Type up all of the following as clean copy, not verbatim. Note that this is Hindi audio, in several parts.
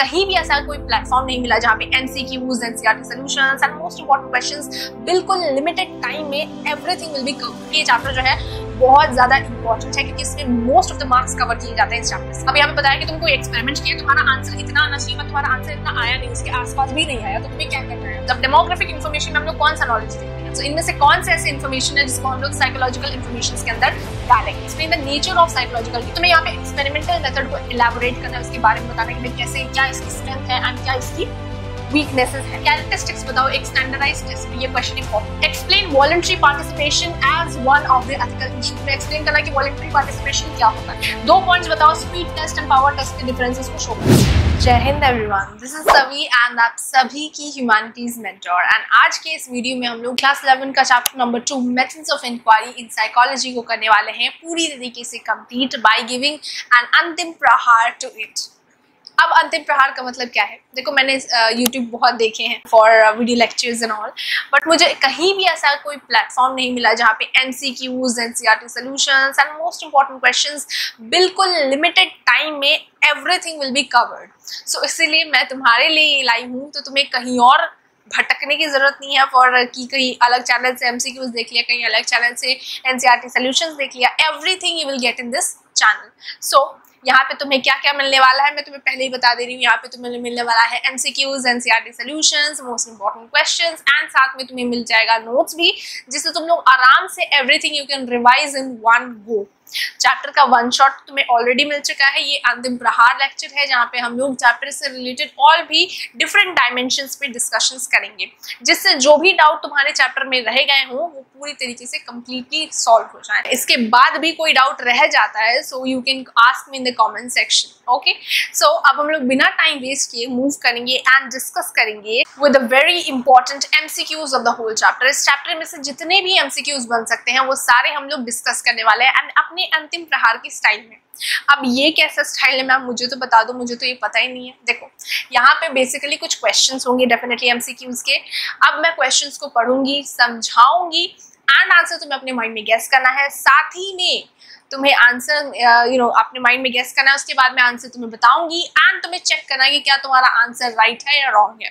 कहीं भी ऐसा कोई प्लेटफॉर्म नहीं मिला जहाँ पे MCQs, NCERT solutions and most important questions बिल्कुल लिमिटेड टाइम में एवरीथिंग विल बी कवर्ड। ये चैप्टर जो है बहुत ज्यादा इंपॉर्टेंट है क्योंकि इसमें most of the marks cover किए जाते हैं इस चैप्टर से। अब यहाँ पे बताया कि तुम कोई एक्सपेरिमेंट किया, तुम्हारा आंसर इतना आना चाहिए, तुम्हारा आंसर इतना आया नहीं, उसके आसपास भी नहीं आया, तो तुम्हें क्या करना है। जब डेमोग्राफिक इन्फॉर्मेशन में हम लोग कौन सा नॉलेज देते हैं, तो इनमें से कौन से ऐसे इन्फॉर्मेशन है जिसको हम लोग साइकोलॉजिकल इन्फॉर्मेशन के अंदर डालेंगे। Explain the nature of psychological, तुम्हें यहाँ पे एक्सपेरिमेंटल मेथड को इलैबोरेट करना है, उसके बारे में बताना कि कैसे क्या इसकी स्ट्रेंथ है एंड क्या इसकी weaknesses है। Characteristics बताओ एक standardized test में, ये question important। Explain voluntary participation as one of the ethical issues। मैं explain करना कि voluntary participation क्या होता है। 2 points बताओ speed test and power test के differences को show करो। जय Hind everyone, this is Savi and आप सभी की ह्यूमैनिटीज मेंटर एंड आज के इस वीडियो में हम लोग क्लास 11 का chapter number 2 methods of inquiry in psychology को करने वाले हैं पूरी तरीके से कंप्लीट बाय गिविंग एन अंतिम प्रहार टू इट। अब अंतिम प्रहार का मतलब क्या है? देखो मैंने YouTube बहुत देखे हैं for video lectures and all, but मुझे कहीं भी ऐसा कोई प्लेटफॉर्म नहीं मिला जहाँ पे MCQs, NCERT solutions and most important questions बिल्कुल लिमिटेड टाइम में everything will be covered. So इसीलिए मैं तुम्हारे लिए लाई हूँ, तो तुम्हें कहीं और भटकने की जरूरत नहीं है फॉर कि कहीं अलग चैनल से MCQs देख लिया, कहीं अलग चैनल से NCERT सॉल्यूशंस देख लिया। Everything you will get in this channel. So यहाँ पे तुम्हें क्या क्या मिलने वाला है मैं तुम्हें पहले ही बता दे रही हूँ। यहाँ पे तुम्हें मिलने वाला है MCQs, NCERT solutions, most important questions and साथ में तुम्हें मिल जाएगा नोट्स भी, जिससे तुम लोग आराम से everything you can revise in one go. Chapter का वन शॉट तुम्हें ऑलरेडी मिल चुका है। ये अंतिम प्रहार लेक्चर है जहाँ पे हम लोग चैप्टर से रिलेटेड और भी डिफरेंट डायमेंशंस पे डिस्कशंस करेंगे, जिससे जो भी डाउट तुम्हारे चैप्टर में रह गए हों वो पूरी तरीके से कम्प्लीटली सॉल्व हो जाए। इसके बाद भी कोई डाउट रह जाता है so you can ask me in the comment section. Okay, so अब हम लोग बिना टाइम वेस्ट किए मूव करेंगे एंड डिस्कस करेंगे with the very important MCQs of the whole chapter. इस चैप्टर में से जितने भी MCQs बन सकते हैं वो सारे हम लोग डिस्कस करने वाले हैं एंड अपने अंतिम प्रहार की स्टाइल में। अब ये कैसा स्टाइल है मैम मुझे तो बता दो, मुझे तो ये पता ही नहीं है। देखो यहाँ पे बेसिकली कुछ क्वेश्चंस होंगे डेफिनेटली MCQs के। अब मैं क्वेश्चंस को पढ़ूंगी, समझाऊंगी एंड आंसर तुम्हें अपने माइंड में गेस करना है। साथ ही में तुम्हें आंसर अपने माइंड में गेस करना है, उसके बाद मैं आंसर तुम्हें बताऊंगी एंड तुम्हें चेक करना है कि क्या तुम्हारा आंसर राइट है या रॉन्ग है।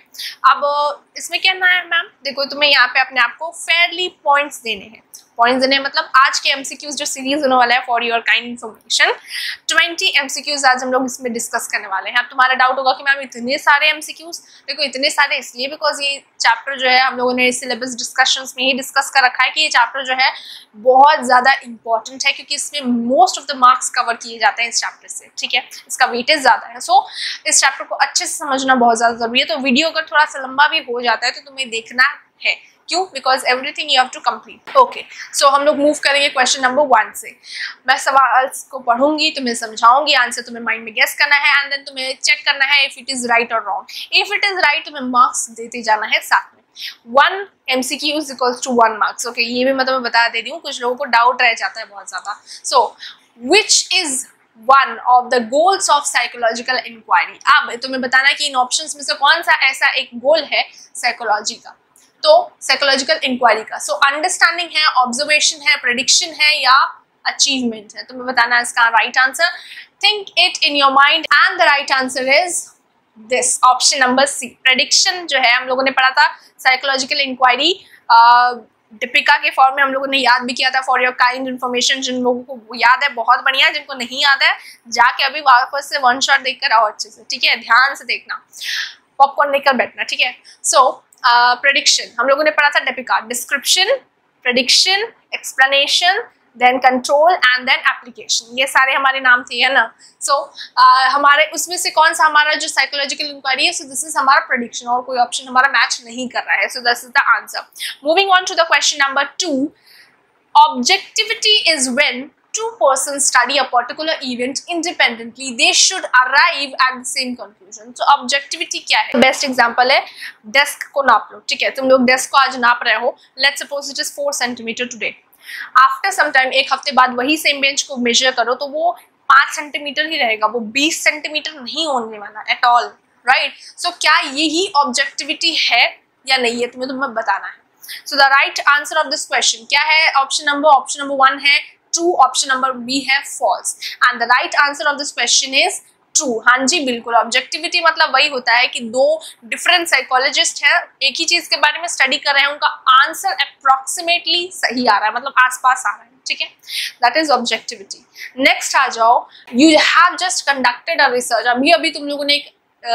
अब इसमें क्या ना है मैम, देखो तुम्हें यहाँ पे अपने आप को फेयरली पॉइंट्स देने हैं। पॉइंट्स देने मतलब आज के MCQs जो सीरीज होने वाला है for your kind information 20 MCQs आज हम लोग इसमें डिस्कस करने वाले हैं। अब तुम्हारा डाउट होगा कि मैम इतने सारे MCQs, देखो इतने सारे इसलिए बिकॉज ये चैप्टर जो है हम लोगों ने सिलेबस डिस्कशंस में ही डिस्कस कर रखा है कि ये चैप्टर जो है बहुत ज़्यादा इंपॉर्टेंट है क्योंकि इसमें most of the marks cover किए जाते हैं इस चैप्टर से। ठीक है, इसका वेटेज ज़्यादा है। सो इस चैप्टर को अच्छे से समझना बहुत ज़्यादा ज़रूरी है। तो वीडियो अगर थोड़ा सा लंबा भी हो जाता है तो तुम्हें देखना है, क्यों? Because everything you have to complete. Okay, so हम लोग मूव करेंगे क्वेश्चन नंबर 1 से। मैं सवाल को पढ़ूंगी, तुम्हें समझाऊंगी, आंसर तुम्हें माइंड में गेस करना है एंड देन तुम्हें चेक करना है इफ इट इज राइट और wrong. If it is right तुम्हें मार्क्स देते जाना है। साथ में 1 MCQ = 1 marks। ओके, ये भी मैं बता दे रही हूँ, कुछ लोगों को डाउट रह जाता है बहुत ज्यादा। So which is one of the goals of psychological inquiry. अब तुम्हें बताना है कि इन ऑप्शंस में से कौन सा ऐसा एक गोल है साइकोलॉजी का, तो साइकोलॉजिकल इंक्वायरी का। सो अंडरस्टैंडिंग है, ऑब्जर्वेशन है, प्रेडिक्शन है या अचीवमेंट है, तुम्हें बताना है इसका right answer. Think it in your mind and the right answer is this, option number C. Prediction जो है हम लोगों ने पढ़ा था साइकोलॉजिकल इंक्वायरी, दीपिका के फॉर्म में हम लोगों ने याद भी किया था फॉर योर काइंड इन्फॉर्मेशन। जिन लोगों को याद है बहुत बढ़िया, जिनको नहीं याद है जाके अभी वापस से वन शॉट देखकर आओ अच्छे से। ठीक है, ध्यान से देखना, पॉपकॉर्न लेकर बैठना। ठीक है, सो प्रेडिक्शन हम लोगों ने पढ़ा था दीपिका, description, prediction, explanation, then control and then application. ये सारे हमारे नाम थे, है ना? सो हमारे उसमें से कौन सा हमारा जो साइकोलॉजिकल इंक्वायरी है, सो दिस इज हमारा प्रेडिक्शन। और कोई ऑप्शन हमारा मैच नहीं कर रहा है, so this is the answer. Moving on to the question number 2, objectivity is when two persons study a particular event independently, they should arrive at the same conclusion. So objectivity क्या है? Best example है desk को नाप लो। ठीक है, तुम लोग desk को आज नाप रहे हो, let's suppose it is 4 centimeter today. After some time, एक हफ्ते बाद वही same bench को measure करो तो वो 5 centimeter ही रहेगा, वो 20 centimeter नहीं होने वाला at all, right? So क्या यही objectivity है या नहीं है, तुम्हें बताना है। So the right answer of this question क्या है? Option number 1 है true, option number B है false and the right answer of this question is true. हाँ जी बिल्कुल, ऑब्जेक्टिविटी मतलब वही होता है कि दो डिफरेंट साइकोलॉजिस्ट हैं, एक ही चीज के बारे में स्टडी कर रहे हैं, उनका आंसर अप्रॉक्सीमेटली सही आ रहा है, मतलब आसपास आ रहा है, ठीक है, दैट इज ऑब्जेक्टिविटी। नेक्स्ट आ जाओ, you have just conducted a research. अभी अभी तुम लोगों ने एक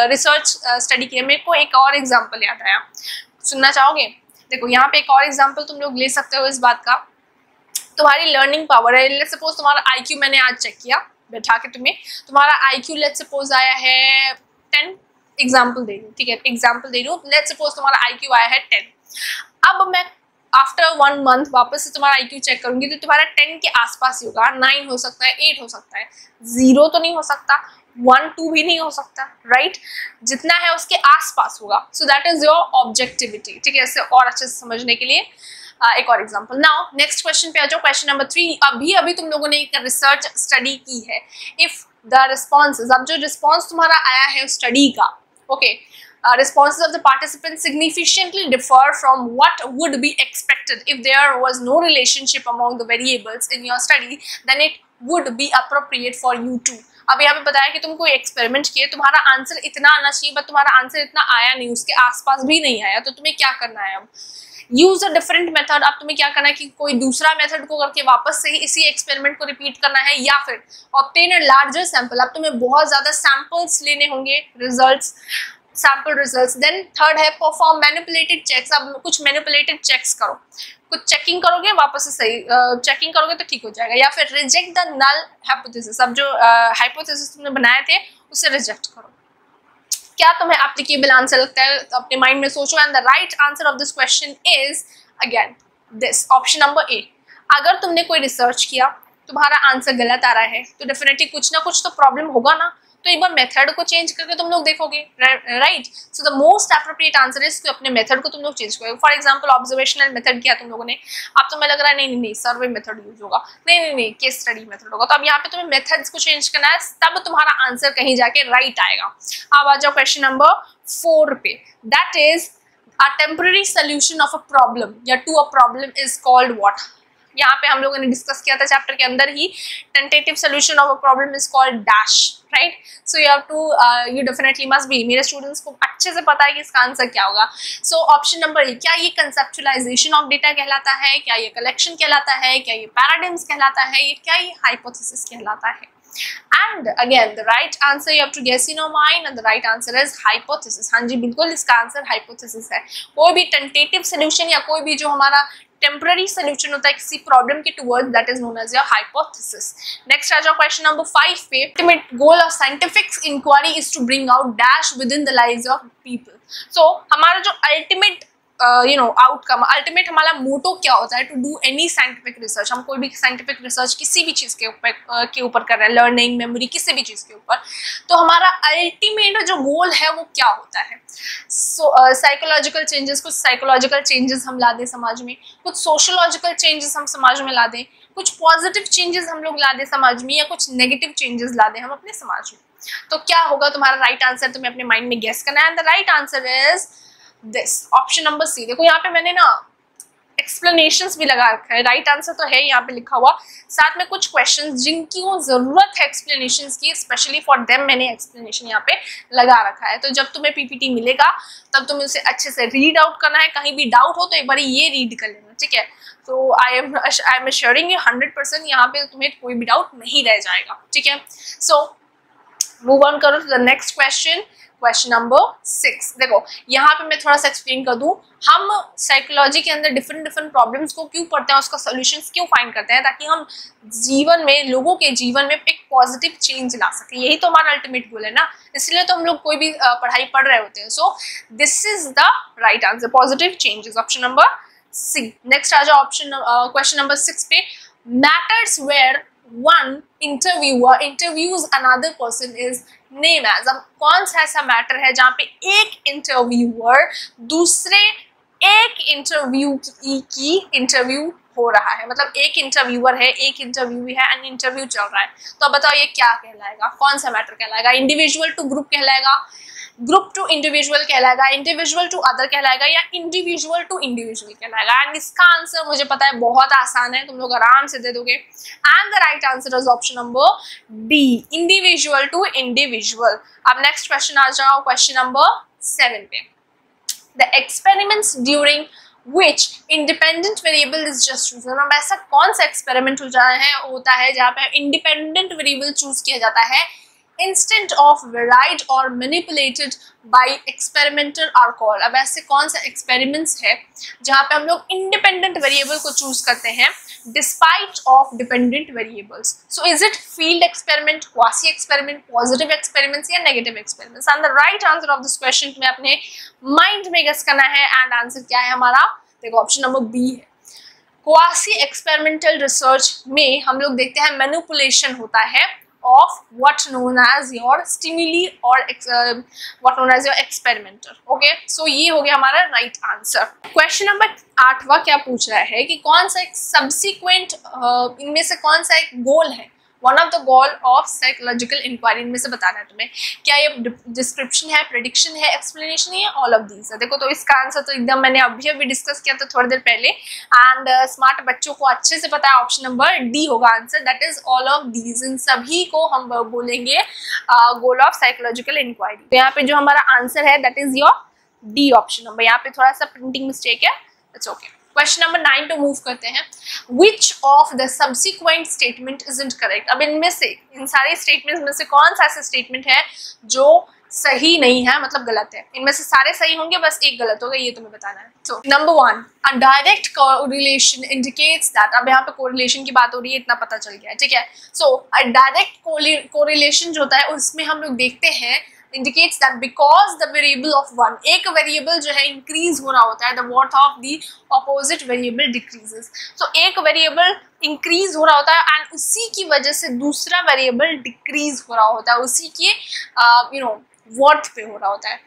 रिसर्च स्टडी किया। मेरे को एक और एग्जाम्पल याद आया, सुनना चाहोगे? देखो यहाँ पे एक और एग्जाम्पल तुम लोग ले सकते हो इस बात का, तुम्हारी लर्निंग पावर है। लेट्स सपोज तुम्हारा आईक्यू मैंने आज चेक किया बैठा के तुम्हें, तुम्हारा आईक्यू लेट्स सपोज आया है 10, एग्जाम्पल दे रही हूँ, ठीक है, एग्जाम्पल दे रही हूँ। लेट्स सपोज तुम्हारा आईक्यू आया है 10, अब मैं आफ्टर 1 मंथ वापस से तुम्हारा आईक्यू चेक करूंगी तो तुम्हारा 10 के आसपास ही होगा, 9 हो सकता है, 8 हो सकता है, 0 तो नहीं हो सकता, 1, 2 भी नहीं हो सकता, राइट? जितना है उसके आसपास होगा। So that is your objectivity, ठीक है। इससे और अच्छे से समझने के लिए एक और एग्जाम्पल। नाउ नेक्स्ट क्वेश्चन पे आ जाओ, क्वेश्चन नंबर 3। अभी अभी तुम लोगों ने एक रिसर्च स्टडी की है, इफ द रिस्पॉन्सेज, अब जो रिस्पॉन्स तुम्हारा आया है उस स्टडी का, okay, responses of the participants significantly differ from what would be expected if there was no relationship among the variables in your study, then it would be appropriate for you to। अब यहाँ पे बताया कि तुम कोई एक्सपेरिमेंट किए, तुम्हारा आंसर इतना आना चाहिए बट तुम्हारा आंसर इतना आया नहीं, उसके आसपास भी नहीं आया, तो तुम्हें क्या करना है? अब यूज अ डिफरेंट मेथड। अब तुम्हें क्या करना है कि कोई दूसरा मेथड को करके वापस से ही इसी एक्सपेरिमेंट को रिपीट करना है, या फिर ऑब्टेन अ लार्जर सैंपल। अब तुम्हें बहुत ज़्यादा सैम्पल्स लेने होंगे, results, sample results. Then third है परफॉर्म मैनिपुलेटेड चेक्स। अब कुछ मैनिपुलेटेड चेक्स करो, कुछ चेकिंग करोगे, वापस से सही चेकिंग करोगे तो ठीक हो जाएगा। या फिर रिजेक्ट द नल हाइपोथेसिस। अब जो हाइपोथेसिस तुमने बनाए थे उसे रिजेक्ट करो। क्या तुम्हें एप्लीकेबल आंसर लगता है अपने माइंड में सोचो, and the right answer of this question is again this, option number A. अगर तुमने कोई रिसर्च किया, तुम्हारा आंसर गलत आ रहा है, तो डेफिनेटली कुछ ना कुछ तो प्रॉब्लम होगा ना, तो एक बार मेथड को चेंज करके तुम लोग देखोगे, right? So the most appropriate answer is कि अपने मेथड को तुम लोग चेंज करोगे। फॉर एग्जांपल ऑब्जर्वेशनल मेथड किया तुम लोगों ने, अब तुम्हें लग रहा है नहीं सर्वे मेथड यूज होगा, नहीं केस स्टडी मेथड होगा, तो अब यहाँ पे तुम्हें मेथड्स को चेंज करना है, तब तुम्हारा आंसर कहीं जाके राइट आएगा। अब आ जाओ क्वेश्चन नंबर 4 पे, that is a temporary solution of a problem या to a problem is called what. यहाँ पे हम लोगों ने डिस्कस किया था चैप्टर के अंदर ही, tentative solution of a problem is called dash, right? So you have to, you definitely must be, मेरे स्टूडेंट्स को अच्छे से पता है कि इसका आंसर क्या होगा। So option number A. क्या ये कंसेप्चुअलाइजेशन ऑफ डेटा कहलाता है? क्या ये कलेक्शन कहलाता है? क्या ये पैराडिम्स कहलाता है? क्या ये हाइपोथेसिस कहलाता है? And again the right answer you have to guess in your mind, and the right answer is hypothesis। हाँ जी बिल्कुल, इसका आंसर हाइपोथेसिस है। कोई भी टेंटेटिव सोल्यूशन या कोई भी जो हमारा टेम्पररी सोल्यूशन होता है किसी प्रॉब्लम के towards, that is known as your hypothesis. Next आ जाओ क्वेश्चन नंबर 5 पे, ultimate goal of scientific inquiry is to bring out dash with in the lives of people. So हमारा जो अल्टीमेट आउटकम, अल्टीमेट हमारा मोटो क्या होता है? To do any scientific research. हम कोई भी साइंटिफिक रिसर्च किसी भी चीज़ के ऊपर कर रहे हैं, लर्निंग, मेमोरी, किसी भी चीज़ के ऊपर, तो हमारा अल्टीमेट जो गोल है वो क्या होता है? सो साइकोलॉजिकल चेंजेस, कुछ साइकोलॉजिकल चेंजेस हम ला दें समाज में, कुछ सोशोलॉजिकल चेंजेस हम समाज में ला दें, कुछ पॉजिटिव चेंजेस हम लोग ला दें समाज में, या कुछ नेगेटिव चेंजेस ला दें हम अपने समाज में, तो क्या होगा तुम्हारा राइट आंसर? तुम्हें अपने माइंड में गेस करना है, and the right answer is this, option number C. देखो यहाँ पे मैंने ना एक्सप्लेनेशंस भी लगा रखा है, राइट आंसर तो है यहाँ पे लिखा हुआ, साथ में कुछ क्वेश्चंस जिनकी वो जरूरत है एक्सप्लेनेशंस की, स्पेशली फॉर देम मैंने एक्सप्लेनेशन यहाँ पे लगा रखा है। तो जब तुम्हें पीपीटी मिलेगा तब तुम्हें उसे अच्छे से रीड आउट करना है, कहीं भी डाउट हो तो एक बार ये रीड कर लेना, ठीक है? तो आई एम एश्योरिंग यू 100% यहाँ पे तुम्हें कोई भी डाउट नहीं रह जाएगा, ठीक है? सो मूव ऑन करो to the next question, question number 6। देखो यहाँ पे मैं थोड़ा सा एक्सप्लेन कर दूँ, हम साइकोलॉजी के अंदर डिफरेंट प्रॉब्लम्स को क्यों पढ़ते हैं, उसका सॉल्यूशंस क्यों फाइंड करते हैं, ताकि हम जीवन में, लोगों के जीवन में एक पॉजिटिव चेंज ला सकें। यही तो हमारा अल्टीमेट गोल है ना, इसलिए तो हम लोग कोई भी पढ़ाई पढ़ रहे होते हैं। So this is the right answer, positive changes, option number C. Next आ जाओ ऑप्शन क्वेश्चन नंबर 6 पे, matters where one interviewer interviews another person is name as. अब कौन सा ऐसा मैटर है जहाँ पे एक इंटरव्यूअर दूसरे एक इंटरव्यू की इंटरव्यू हो रहा है, मतलब एक इंटरव्यूअर है, एक इंटरव्यूई है, एंड इंटरव्यू चल रहा है, तो अब बताओ ये क्या कहलाएगा? कौन सा मैटर कहलाएगा? इंडिविजुअल टू ग्रुप कहलाएगा, ग्रुप टू इंडिविजुअल कहलाएगा, इंडिविजुअल टू अदर कहलाएगा या इंडिविजुअल टू इंडिविजुअल कहलाएगा। एंड इसका आंसर मुझे पता है बहुत आसान है, तुम लोग आराम से दे दोगे। And the right answer is option number D, individual to individual. अब नेक्स्ट क्वेश्चन आ जाओ, क्वेश्चन नंबर 7 पे। The experiments during Which independent variable is just chosen? अब ऐसा कौन सा एक्सपेरिमेंट होता है जहाँ पे इंडिपेंडेंट वेरिएबल चूज किया जाता है? Instant of varied or manipulated by experimenter are called. अब ऐसे कौन सा experiments है जहाँ पे हम लोग independent variable को चूज करते हैं despite of dependent variables? So is it field experiment, quasi experiment, positive experiments या negative experiments? And the right answer of this question में अपने mind में guess करना है। And answer क्या है हमारा? देखो ऑप्शन नंबर बी है। क्वासी एक्सपेरिमेंटल रिसर्च में हम लोग देखते हैं मैनिपुलेशन होता है of what known as your stimuli और what known as your experimenter. Okay, so ये हो गया हमारा राइट आंसर। क्वेश्चन नंबर 8वां क्या पूछ रहा है कि कौन सा एक सब्सिक्वेंट इनमें से कौन सा एक गोल है, one of the goal of psychological inquiry. इनमें से बताना है तुम्हें। क्या ये डिस्क्रिप्शन है, प्रेडिक्शन है, एक्सप्लेनेशन है, ऑल ऑफ दीज है? देखो तो इसका आंसर तो एकदम मैंने अभी डिस्कस किया था थोड़ी देर पहले। एंड स्मार्ट बच्चों को अच्छे से पता है ऑप्शन नंबर डी होगा answer, that is all of these. इन सभी को हम बोलेंगे गोल ऑफ साइकोलॉजिकल इंक्वायरी। तो यहाँ पे जो हमारा आंसर है that is your D option number. यहाँ पे थोड़ा सा प्रिंटिंग मिस्टेक है, इट्स ओके। क्वेश्चन नंबर 9 पे मूव करते हैं। Which of the subsequent statement isn't correct? अब इनमें से, इन सारे स्टेटमेंट्स में से कौन सा ऐसा स्टेटमेंट है जो सही नहीं है, मतलब गलत है? इनमें से सारे सही होंगे, बस एक गलत होगा, ये तुम्हें बताना है। So number 1, a direct correlation indicates that. अब यहाँ पे कोरिलेशन की बात हो रही है, इतना पता चल गया है, ठीक है। सो अ डायरेक्ट कोरिलेशन जो होता है उसमें हम लोग देखते हैं indicates that because the variable of one, एक variable जो है increase हो रहा होता है, the worth of the opposite variable decreases. So एक variable increase हो रहा होता है and उसी की वजह से दूसरा variable decrease हो रहा होता है, उसी के worth पे हो रहा होता है,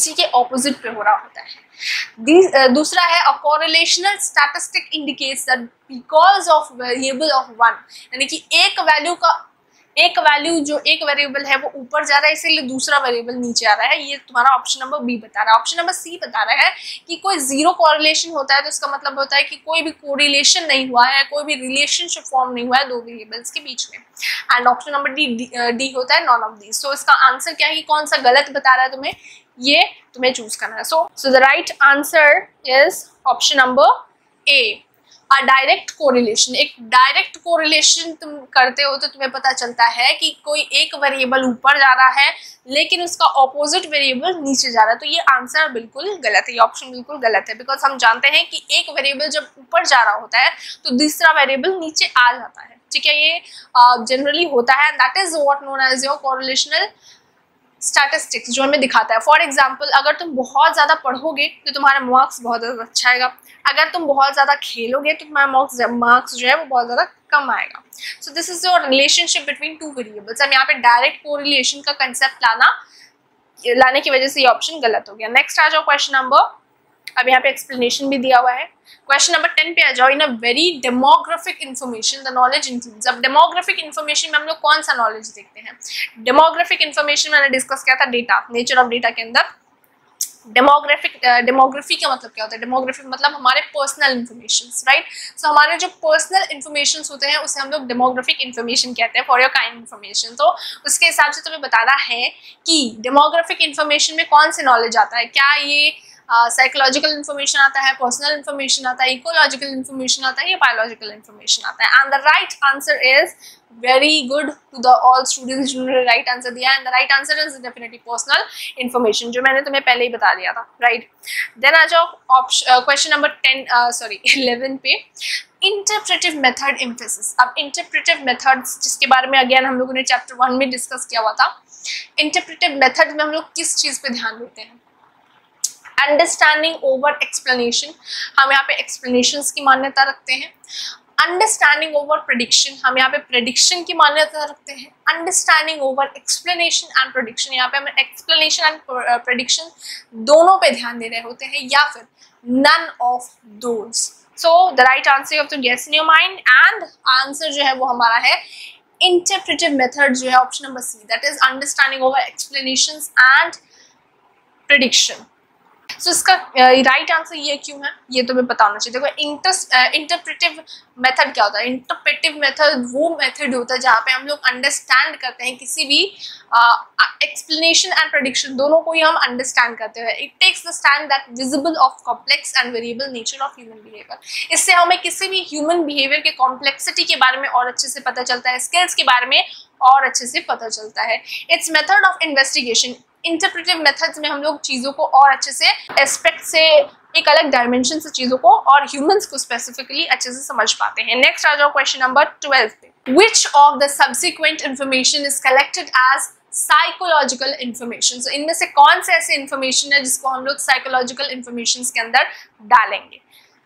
उसी के ऑपोजिट पे हो रहा होता है। दूसरा है a correlational statistic indicates that because of variable of one, यानी कि एक वैल्यू जो एक वेरिएबल है वो ऊपर जा रहा है, इसीलिए दूसरा वेरिएबल नीचे आ रहा है। ये तुम्हारा ऑप्शन नंबर बी बता रहा है। ऑप्शन नंबर सी बता रहा है कि कोई जीरो कोरिलेशन होता है तो इसका मतलब होता है कि कोई भी कोरिलेशन नहीं हुआ है, कोई भी रिलेशनशिप फॉर्म नहीं हुआ है दो वेरिएबल्स के बीच में। एंड ऑप्शन नंबर डी होता है नॉन ऑफ दीज। सो इसका आंसर क्या है कि कौन सा गलत बता रहा है तुम्हें, ये तुम्हें चूज करना है। So the right answer is option number A, direct correlation. एक डायरेक्ट कोरिलेशन तुम करते हो तो तुम्हें पता चलता है कि कोई एक वेरिएबल ऊपर जा रहा है लेकिन उसका ऑपोजिट वेरिएबल नीचे जा रहा है, तो ये आंसर बिल्कुल गलत है, ये ऑप्शन बिल्कुल गलत है। बिकॉज हम जानते हैं कि एक वेरिएबल जब ऊपर जा रहा होता है तो दूसरा वेरिएबल नीचे आ जाता है, ठीक है, ये जनरली होता है। That is what known as your correlational statistics जो हमें दिखाता है। फॉर एग्जाम्पल, अगर तुम बहुत ज़्यादा पढ़ोगे तो तुम्हारा मार्क्स बहुत ज़्यादा अच्छा आएगा, अगर तुम बहुत ज़्यादा खेलोगे तो तुम्हारा मार्क्स जो है वो बहुत ज़्यादा कम आएगा। So this is your relationship between two variables. हम यहाँ पे डायरेक्ट कोरिलेशन का कंसेप्ट लाने की वजह से ये ऑप्शन गलत हो गया। नेक्स्ट आ जाओ क्वेश्चन नंबर, अब यहाँ पे एक्सप्लेनेशन भी दिया हुआ है। क्वेश्चन नंबर 10 पे आ जाओ। In a very demographic information the knowledge includes. अब डेमोग्राफिक इन्फॉर्मेशन में हम लोग कौन सा नॉलेज देखते हैं? डेमोग्राफिक इन्फॉर्मेशन मैंने डिस्कस किया था, डेटा, नेचर ऑफ डेटा के अंदर। डेमोग्राफी का मतलब क्या होता है? डेमोग्राफी मतलब हमारे पर्सनल इन्फॉर्मेशंस, राइट? सो हमारे जो पर्सनल इन्फॉर्मेशंस होते हैं उसे हम लोग डेमोग्राफिक इन्फॉर्मेशन कहते हैं, फॉर योर काइंड इन्फॉर्मेशन। तो उसके हिसाब से तुम्हें बताना है कि डेमोग्राफिक इन्फॉर्मेशन में कौन से नॉलेज आता है। क्या ये साइकोलॉजिकल इन्फॉर्मेशन आता है, पर्सनल इन्फॉर्मेशन आता है, इकोलॉजिकल इन्फॉर्मेशन आता है, या बायोलॉजिकल इन्फॉर्मेशन आता है? And the right answer is very good to the all students जिन्होंने राइट आंसर दिया। And the right answer is definitely personal information, जो मैंने तुम्हें पहले ही बता दिया था, राइट। देन आ जाओ क्वेश्चन नंबर 11 पे। Interpretive method emphasis. अब इंटरप्रेटिव मेथड्स, जिसके बारे में अगेन हम लोगों ने चैप्टर 1 में डिस्कस किया हुआ था, इंटरप्रेटिव मेथड में हम लोग किस चीज़ पर ध्यान देते हैं? अंडरस्टैंडिंग ओवर एक्सप्लेनेशन, हम यहाँ पे एक्सप्लेनेशंस की मान्यता रखते हैं। अंडरस्टैंडिंग ओवर प्रेडिक्शन, हम यहाँ पे प्रेडिक्शन की मान्यता रखते हैं। Understanding over explanation and prediction, यहाँ पे हम एक्सप्लेनेशन एंड प्रेडिक्शन दोनों पे ध्यान दे रहे होते हैं, या फिर none of those. So the right answer you have to guess in your mind, and answer जो है वो हमारा है इंटरप्रेटिव मेथड, जो है option number C, that is understanding over explanations and prediction. So इसका राइट आंसर ये क्यों है ये तुम्हें पता होना चाहिए। देखो इंटरप्रेटिव मेथड क्या होता है? इंटरप्रेटिव मेथड वो मेथड होता है जहाँ पे हम लोग अंडरस्टैंड करते हैं किसी भी एक्सप्लेनेशन एंड प्रेडिक्शन, दोनों को ही हम अंडरस्टैंड करते हैं। It takes the stand that visible of complex and variable nature of human behaviour. इससे हमें किसी भी ह्यूमन बिहेवियर के कॉम्प्लेक्सिटी के बारे में और अच्छे से पता चलता है, स्किल्स के बारे में और अच्छे से पता चलता है। It's method of investigation. Interpretive methods में हम लोग चीज़ों को और अच्छे से एस्पेक्ट से, एक अलग डायमेंशन से चीज़ों को और ह्यूमंस को स्पेसिफिकली अच्छे से समझ पाते हैं। नेक्स्ट आ जाओ क्वेश्चन नंबर 12 पे। Which of the subsequent information is collected as psychological information. So इनमें से कौन से ऐसे इन्फॉर्मेशन है जिसको हम लोग साइकोलॉजिकल इन्फॉर्मेशन के अंदर डालेंगे?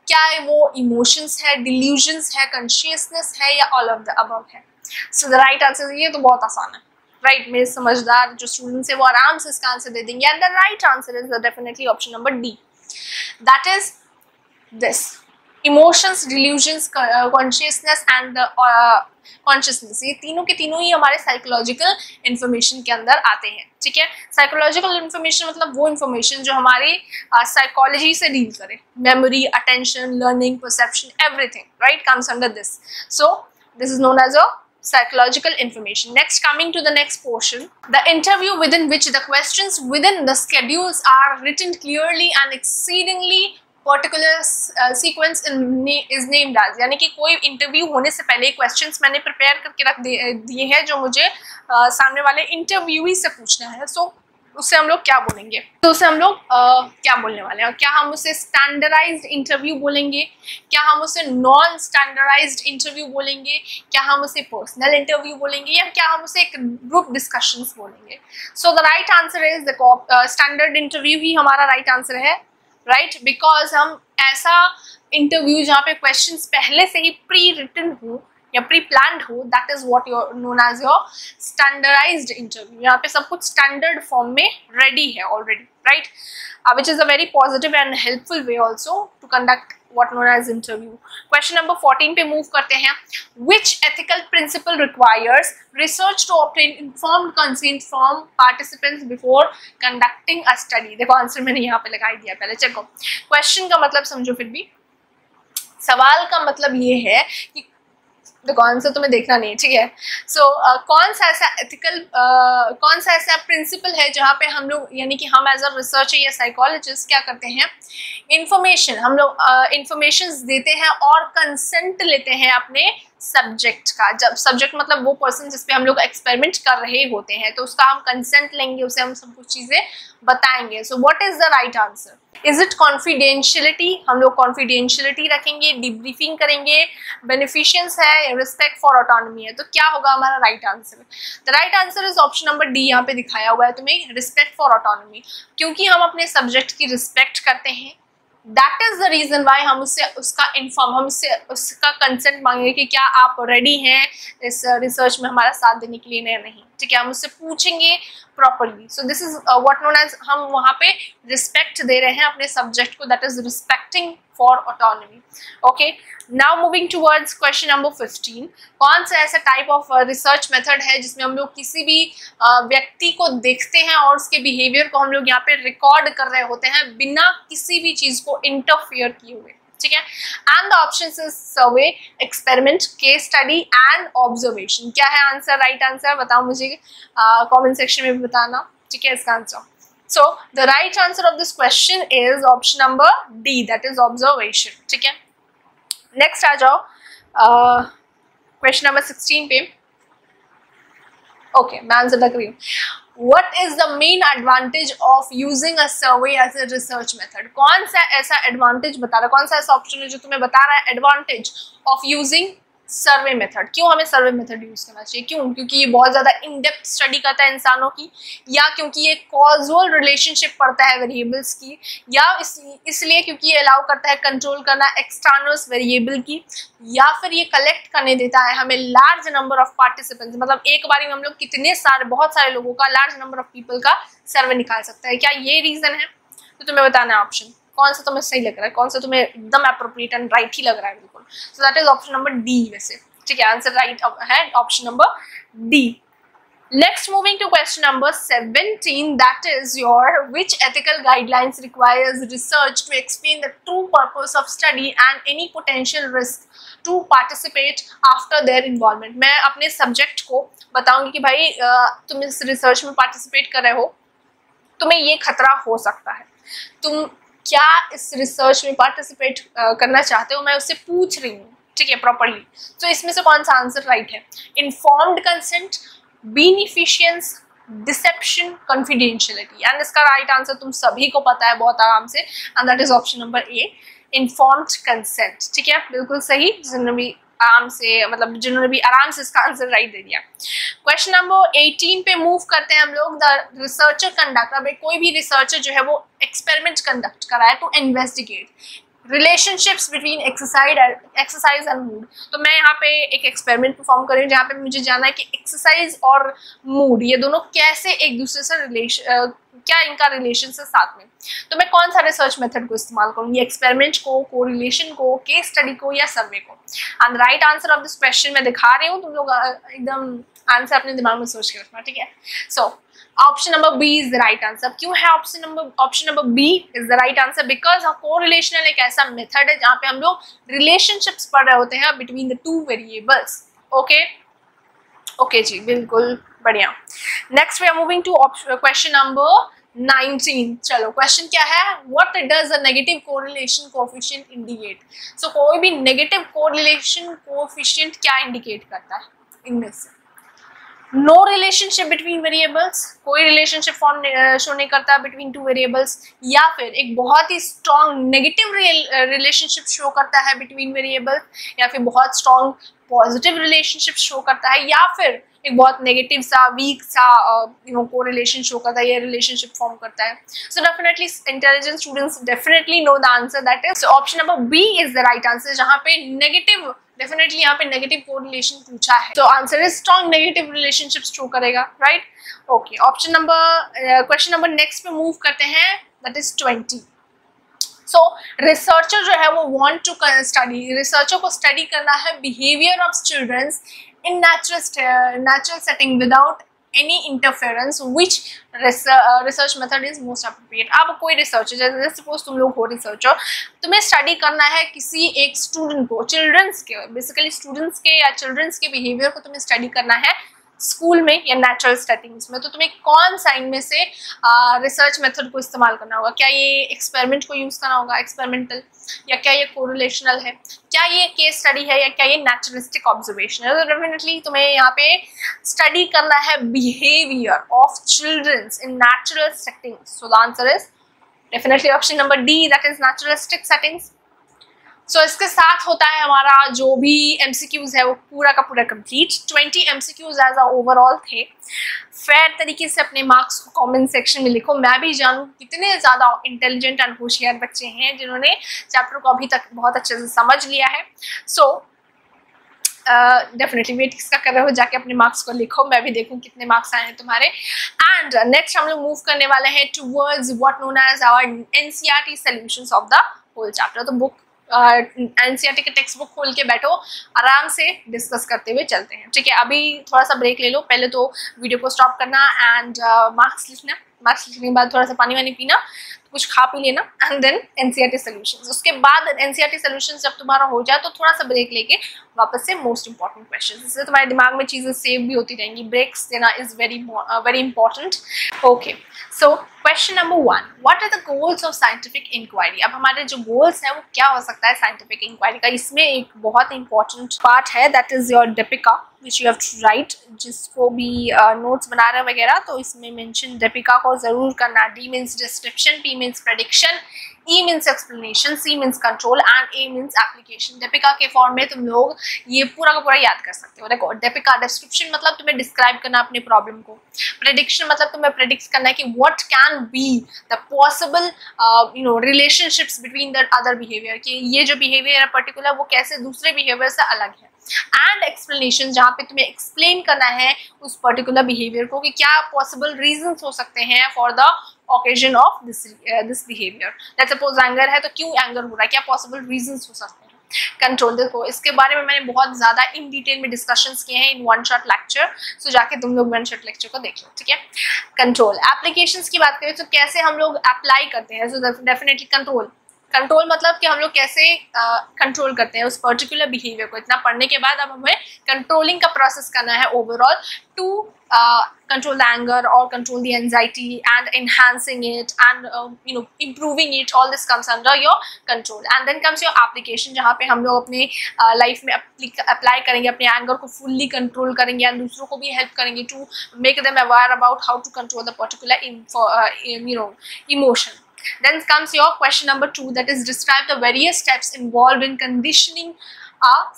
क्या है वो? इमोशंस है, डिल्यूजन्स है, कॉन्शियसनेस है, या ऑल ऑफ द अबव है? सो द राइट आंसर, ये तो बहुत आसान है राइट मेरे समझदार जो स्टूडेंट्स हैं वो आराम से इसका आंसर दे देंगे। And the right answer is definitely option number D, that is this emotions, delusions, consciousness and consciousness. ये तीनों के तीनों ही हमारे साइकोलॉजिकल इन्फॉर्मेशन के अंदर आते हैं। ठीक है, साइकोलॉजिकल इन्फॉर्मेशन मतलब वो इन्फॉर्मेशन जो हमारी साइकोलॉजी से डील करे। Memory, attention, learning, perception, everything right comes under this. So this is known as a psychological information. Next, coming to the next portion, the interview within which the questions within the schedules are written clearly and exceedingly particular sequence is named as. यानी कि कोई इंटरव्यू होने से पहले questions मैंने prepare करके रख दिए हैं जो मुझे सामने वाले इंटरव्यूई से पूछना है। So उससे हम लोग क्या बोलेंगे? तो उससे हम लोग क्या बोलने वाले हैं? क्या हम उसे स्टैंडर्डाइज्ड इंटरव्यू बोलेंगे? क्या हम उसे नॉन स्टैंडर्डाइज्ड इंटरव्यू बोलेंगे? क्या हम उसे पर्सनल इंटरव्यू बोलेंगे? या क्या हम उसे एक ग्रुप डिस्कशंस बोलेंगे? So the right answer is the standard interview ही हमारा राइट आंसर है राइट, बिकॉज हम ऐसा इंटरव्यू जहाँ पे क्वेश्चन पहले से ही प्री रिटन हो या प्री प्लान हो, that is what your known as your standardised interview. यहाँ पे सब कुछ स्टैंडर्ड फॉर्म में रेडी है already right, which is a very positive and helpful way also to conduct what known as interview. Question number 14 पे मूव करते हैं। Which ethical principle requires research to obtain informed consent from participants before conducting a study. देखो आंसर मैंने यहाँ पे लगा ही दिया, पहले चेक करो। क्वेश्चन का मतलब समझो, फिर भी सवाल का मतलब ये है कि दुकान से तुम्हें देखना नहीं है, ठीक है। सो कौन सा ऐसा प्रिंसिपल है जहाँ पे हम लोग यानी कि हम एज अ रिसर्चर या साइकोलॉजिस्ट क्या करते हैं, इंफॉर्मेशन हम लोग इंफॉर्मेशंस देते हैं और कंसेंट लेते हैं अपने सब्जेक्ट का। जब सब्जेक्ट मतलब वो पर्सन जिसपे हम लोग एक्सपेरिमेंट कर रहे होते हैं, तो उसका हम कंसेंट लेंगे, उसे हम सब कुछ चीज़ें बताएंगे। So what is the right answer? Is it confidentiality? हम लोग कॉन्फिडेंशियलिटी रखेंगे, डिब्रीफिंग करेंगे, बेनिफिशियंस है, रिस्पेक्ट फॉर ऑटोनॉमी है, तो क्या होगा हमारा right answer? The right answer is option number D, यहाँ पे दिखाया हुआ है तुम्हें, रिस्पेक्ट फॉर ऑटोनॉमी। क्योंकि हम अपने सब्जेक्ट की रिस्पेक्ट करते हैं, that is the reason why हम उससे उसका इन्फॉर्म, हम उससे उसका कंसेंट मांगेंगे कि क्या आप रेडी हैं इस रिसर्च में हमारा साथ देने के लिए या नहीं, ठीक है। हम उससे पूछेंगे properly. So this is what known as, हम वहाँ पे रिस्पेक्ट दे रहे हैं अपने सब्जेक्ट को, that is respecting for autonomy. Okay, now moving towards question number 15। कौन सा ऐसा टाइप ऑफ रिसर्च मेथड है जिसमें हम लोग किसी भी व्यक्ति को देखते हैं और उसके बिहेवियर को हम लोग यहाँ पे रिकॉर्ड कर रहे होते हैं बिना किसी भी चीज़ को इंटरफियर किए हुए, ठीक है। And the options is survey, experiment, case study and observation. क्या है आंसर, राइट आंसर? बताओ मुझे, कमेंट सेक्शन में भी बताना, ठीक है, इसका answer. So the right answer of this question is option number D, that is observation, ठीक है। नेक्स्ट आ जाओ क्वेश्चन नंबर 16 पे। ओके, मैं आंसर लग रही हूँ। What is the main advantage of using a survey as a research method? कौन सा ऐसा advantage बता रहा है, कौन सा ऐसा option है जो तुम्हें बता रहा है advantage of using survey method? क्यों हमें survey method use करना चाहिए? क्यों? क्योंकि ये बहुत ज़्यादा in-depth study करता है इंसानों की, या क्योंकि ये causal relationship पढ़ता है variables की, या इसलिए क्योंकि ये allow करता है control करना extraneous variable की, या फिर ये कलेक्ट करने देता है हमें लार्ज नंबर ऑफ पार्टिसिपेंट्स, मतलब एक बार ही हम लोग कितने सारे बहुत सारे लोगों का, लार्ज नंबर ऑफ पीपल का सर्वे निकाल सकता है। क्या ये रीजन है? तो तुम्हें बताना है ऑप्शन कौन सा तुम्हें सही लग रहा है, कौन सा तुम्हें एकदम अप्रोप्रिएट एंड राइट ही लग रहा है, बिल्कुल। So that is option number D वैसे, ठीक है, आंसर राइट है option number D. Next, moving to question number 17, that is your which ethical guidelines requires research to explain the true purpose of study and any potential risk to participate after their involvement. मैं अपने सब्जेक्ट को बताऊंगी कि भाई तुम इस रिसर्च में पार्टिसिपेट कर रहे हो, तुम्हें ये खतरा हो सकता है, तुम क्या इस रिसर्च में पार्टिसिपेट करना चाहते हो, मैं उससे पूछ रही हूँ, ठीक है, प्रॉपरली. तो इसमें से कौन सा आंसर राइट है? Informed consent, beneficence, deception, confidentiality. And इसका राइट आंसर तुम सभी को पता है बहुत आराम से, and that is option number A, informed consent. ठीक है, बिल्कुल सही, जिन्होंने भी आराम से, मतलब जिन्होंने भी आराम से इसका आंसर राइट दे दिया. क्वेश्चन नंबर 18 पे मूव करते हैं हम लोग. द रिसर्चर कंडक्ट, अब कोई भी रिसर्चर जो है वो एक्सपेरिमेंट कंडक्ट कराए to investigate relationships between exercise and mood. तो मैं यहाँ पे एक एक्सपेरिमेंट परफॉर्म कर रही हूँ जहाँ पे मुझे जानना है कि एक्सरसाइज और मूड ये दोनों कैसे एक दूसरे से क्या इनका रिलेशन है साथ में. तो मैं कौन सा रिसर्च मेथड को इस्तेमाल करूँगी? एक्सपेरिमेंट को, कोरिलेशन को, केस स्टडी को, या सर्वे को? And right answer of this question मैं दिखा रही हूँ, तुम लोग एकदम आंसर अपने दिमाग में सोच के रखना, ठीक है. So option number B is the right answer. क्यों है option number B is the right answer? Because correlational एक ऐसा मेथड है जहाँ पे हम लोग रिलेशनशिप्स पढ़ रहे होते हैं between the two variables. Okay okay जी, बिल्कुल बढ़िया. Next we are moving to question number 19. चलो क्वेश्चन क्या है? What does a negative correlation coefficient indicate? So कोई भी नेगेटिव कोरिलेशन कोएफिशिएंट क्या इंडिकेट करता है इनमें से? नो रिलेशनशिप बिटवीन वेरिएबल्स, कोई रिलेशनशिप फॉर्म शो नहीं करता बिटवीन टू वेरिएबल्स, या फिर एक बहुत ही स्ट्रॉन्ग नेगेटिव रिलेशनशिप शो करता है बिटवीन वेरिएबल्स, या फिर बहुत स्ट्रॉन्ग पॉजिटिव रिलेशनशिप शो करता है, या फिर एक बहुत नेगेटिव सा वीक सा को रिलेशन शो करता है या रिलेशनशिप फॉर्म करता है. So definitely intelligent students definitely know the answer that is option number B is the right answer, जहाँ पे नेगेटिव, डेफिनेटली यहाँ पे नेगेटिव कोरिलेशन पूछा है. तो answer is strong negative relationships show करेगा, right. Okay, option number question number next पे मूव करते हैं, दैट इज 20. सो रिसर्चर जो है वो वांट टू स्टडी, रिसर्चर को स्टडी करना है behaviour of childrens in natural setting without any interference, which research method is most appropriate? अब कोई रिसर्चर, जैसे सपोज तुम लोग हो रिसर्चर, तुम्हें स्टडी करना है किसी एक स्टूडेंट को, चिल्ड्रंस के, बेसिकली स्टूडेंट्स के या चिल्ड्रंस के बिहेवियर को तुम्हें स्टडी करना है स्कूल में या नेचुरल सेटिंग्स में. तो तुम्हें कौन सा इनमें से रिसर्च मेथड को इस्तेमाल करना होगा? क्या ये एक्सपेरिमेंट को यूज़ करना होगा, एक्सपेरिमेंटल, या क्या ये कोरिलेशनल है, क्या ये केस स्टडी है, या क्या ये नेचुरलिस्टिक ऑब्जर्वेशन है? तो डेफिनेटली तुम्हें यहाँ पे स्टडी करना है behaviour of childrens in natural settings. So the answer is definitely option number D, that is naturalistic settings. So इसके साथ होता है हमारा जो भी MCQs है वो पूरा का पूरा complete. 20 MCQs as a overall थे. फेयर तरीके से अपने मार्क्स को कमेंट सेक्शन में लिखो, मैं भी जानूँ कितने ज़्यादा इंटेलिजेंट एंड होशियार बच्चे हैं जिन्होंने चैप्टर को अभी तक बहुत अच्छे से समझ लिया है. सो डेफिनेटली वेट किसका कर रहे हो? जाके अपने मार्क्स को लिखो, मैं भी देखूँ कितने मार्क्स आए हैं तुम्हारे. एंड नेक्स्ट हम लोग मूव करने वाले हैं towards what known as our NCERT solutions of the whole chapter. तो बुक NCERT के टेक्स्ट बुक खोल के बैठो, आराम से डिस्कस करते हुए चलते हैं, ठीक है. अभी थोड़ा सा ब्रेक ले लो, पहले तो वीडियो को स्टॉप करना एंड मार्क्स लिखना, मार्क्स लिखने के बाद थोड़ा सा पानी वानी पीना, कुछ खा पी लेना, एंड देन NCERT सॉल्यूशंस. उसके बाद NCERT सॉल्यूशंस जब तुम्हारा हो जाए तो थोड़ा सा ब्रेक लेके वापस से मोस्ट इंपॉर्टेंट क्वेश्चन, इससे तुम्हारे दिमाग में चीज़ें सेव भी होती रहेंगी. ब्रेक्स देना is very important. Okay, so question number 1, what are the goals of scientific inquiry? अब हमारे जो गोल्स हैं वो क्या हो सकता है साइंटिफिक इंक्वायरी का? इसमें एक बहुत इंपॉर्टेंट पार्ट है, that is your Deepika which you have to write. जिसको भी नोट्स बना रहे हैं वगैरह, तो इसमें मेंशन दीपिका को ज़रूर करना. D means description, P means prediction, E means explanation, C means control and A means application. Deepika के फॉर्म में तुम लोग ये पूरा का पूरा याद कर सकते हो. देखो, दीपिका डिस्क्रिप्शन मतलब तुम्हें डिस्क्राइब करना अपने प्रॉब्लम को, प्रेडिक्शन मतलब तुम्हें प्रेडिक्ट करना है कि what can be the possible relationships between the other behaviour, कि ये जो बिहेवियर है पर्टिकुलर वो कैसे दूसरे बिहेवियर से अलग है. एंड एक्सप्लेनेशन, जहाँ पे तुम्हें एक्सप्लेन करना है उस पर्टिकुलर बिहेवियर को कि क्या पॉसिबल रीजंस हो सकते हैं for the occasion of this behaviour. Let's suppose anger है, तो क्यों एंगर हो रहा है, क्या पॉसिबल रीजंस हो सकते हैं. कंट्रोल। देखो इसके बारे में मैंने बहुत ज़्यादा इन डिटेल में डिस्कशंस किए हैं in one shot lecture, so जाके तुम लोग वन शॉट लेक्चर को देख लो, ठीक है। कंट्रोल एप्लीकेशंस की बात करें तो कैसे हम लोग अप्लाई करते हैं, सो डेफिनेटली कंट्रोल मतलब कि हम लोग कैसे कंट्रोल करते हैं उस पर्टिकुलर बिहेवियर को। इतना पढ़ने के बाद अब हमें कंट्रोलिंग का प्रोसेस करना है overall to control the anger or control the anxiety and enhancing it and improving it, all this comes under your control and then comes your application जहाँ पे हम लोग अपने लाइफ में अप्लाई करेंगे, अपने एंगर को फुल्ली कंट्रोल करेंगे एंड दूसरों को भी हेल्प करेंगे to make them aware about how to control the particular emotion. Then comes your question number 2, that is describe the various steps involved in conditioning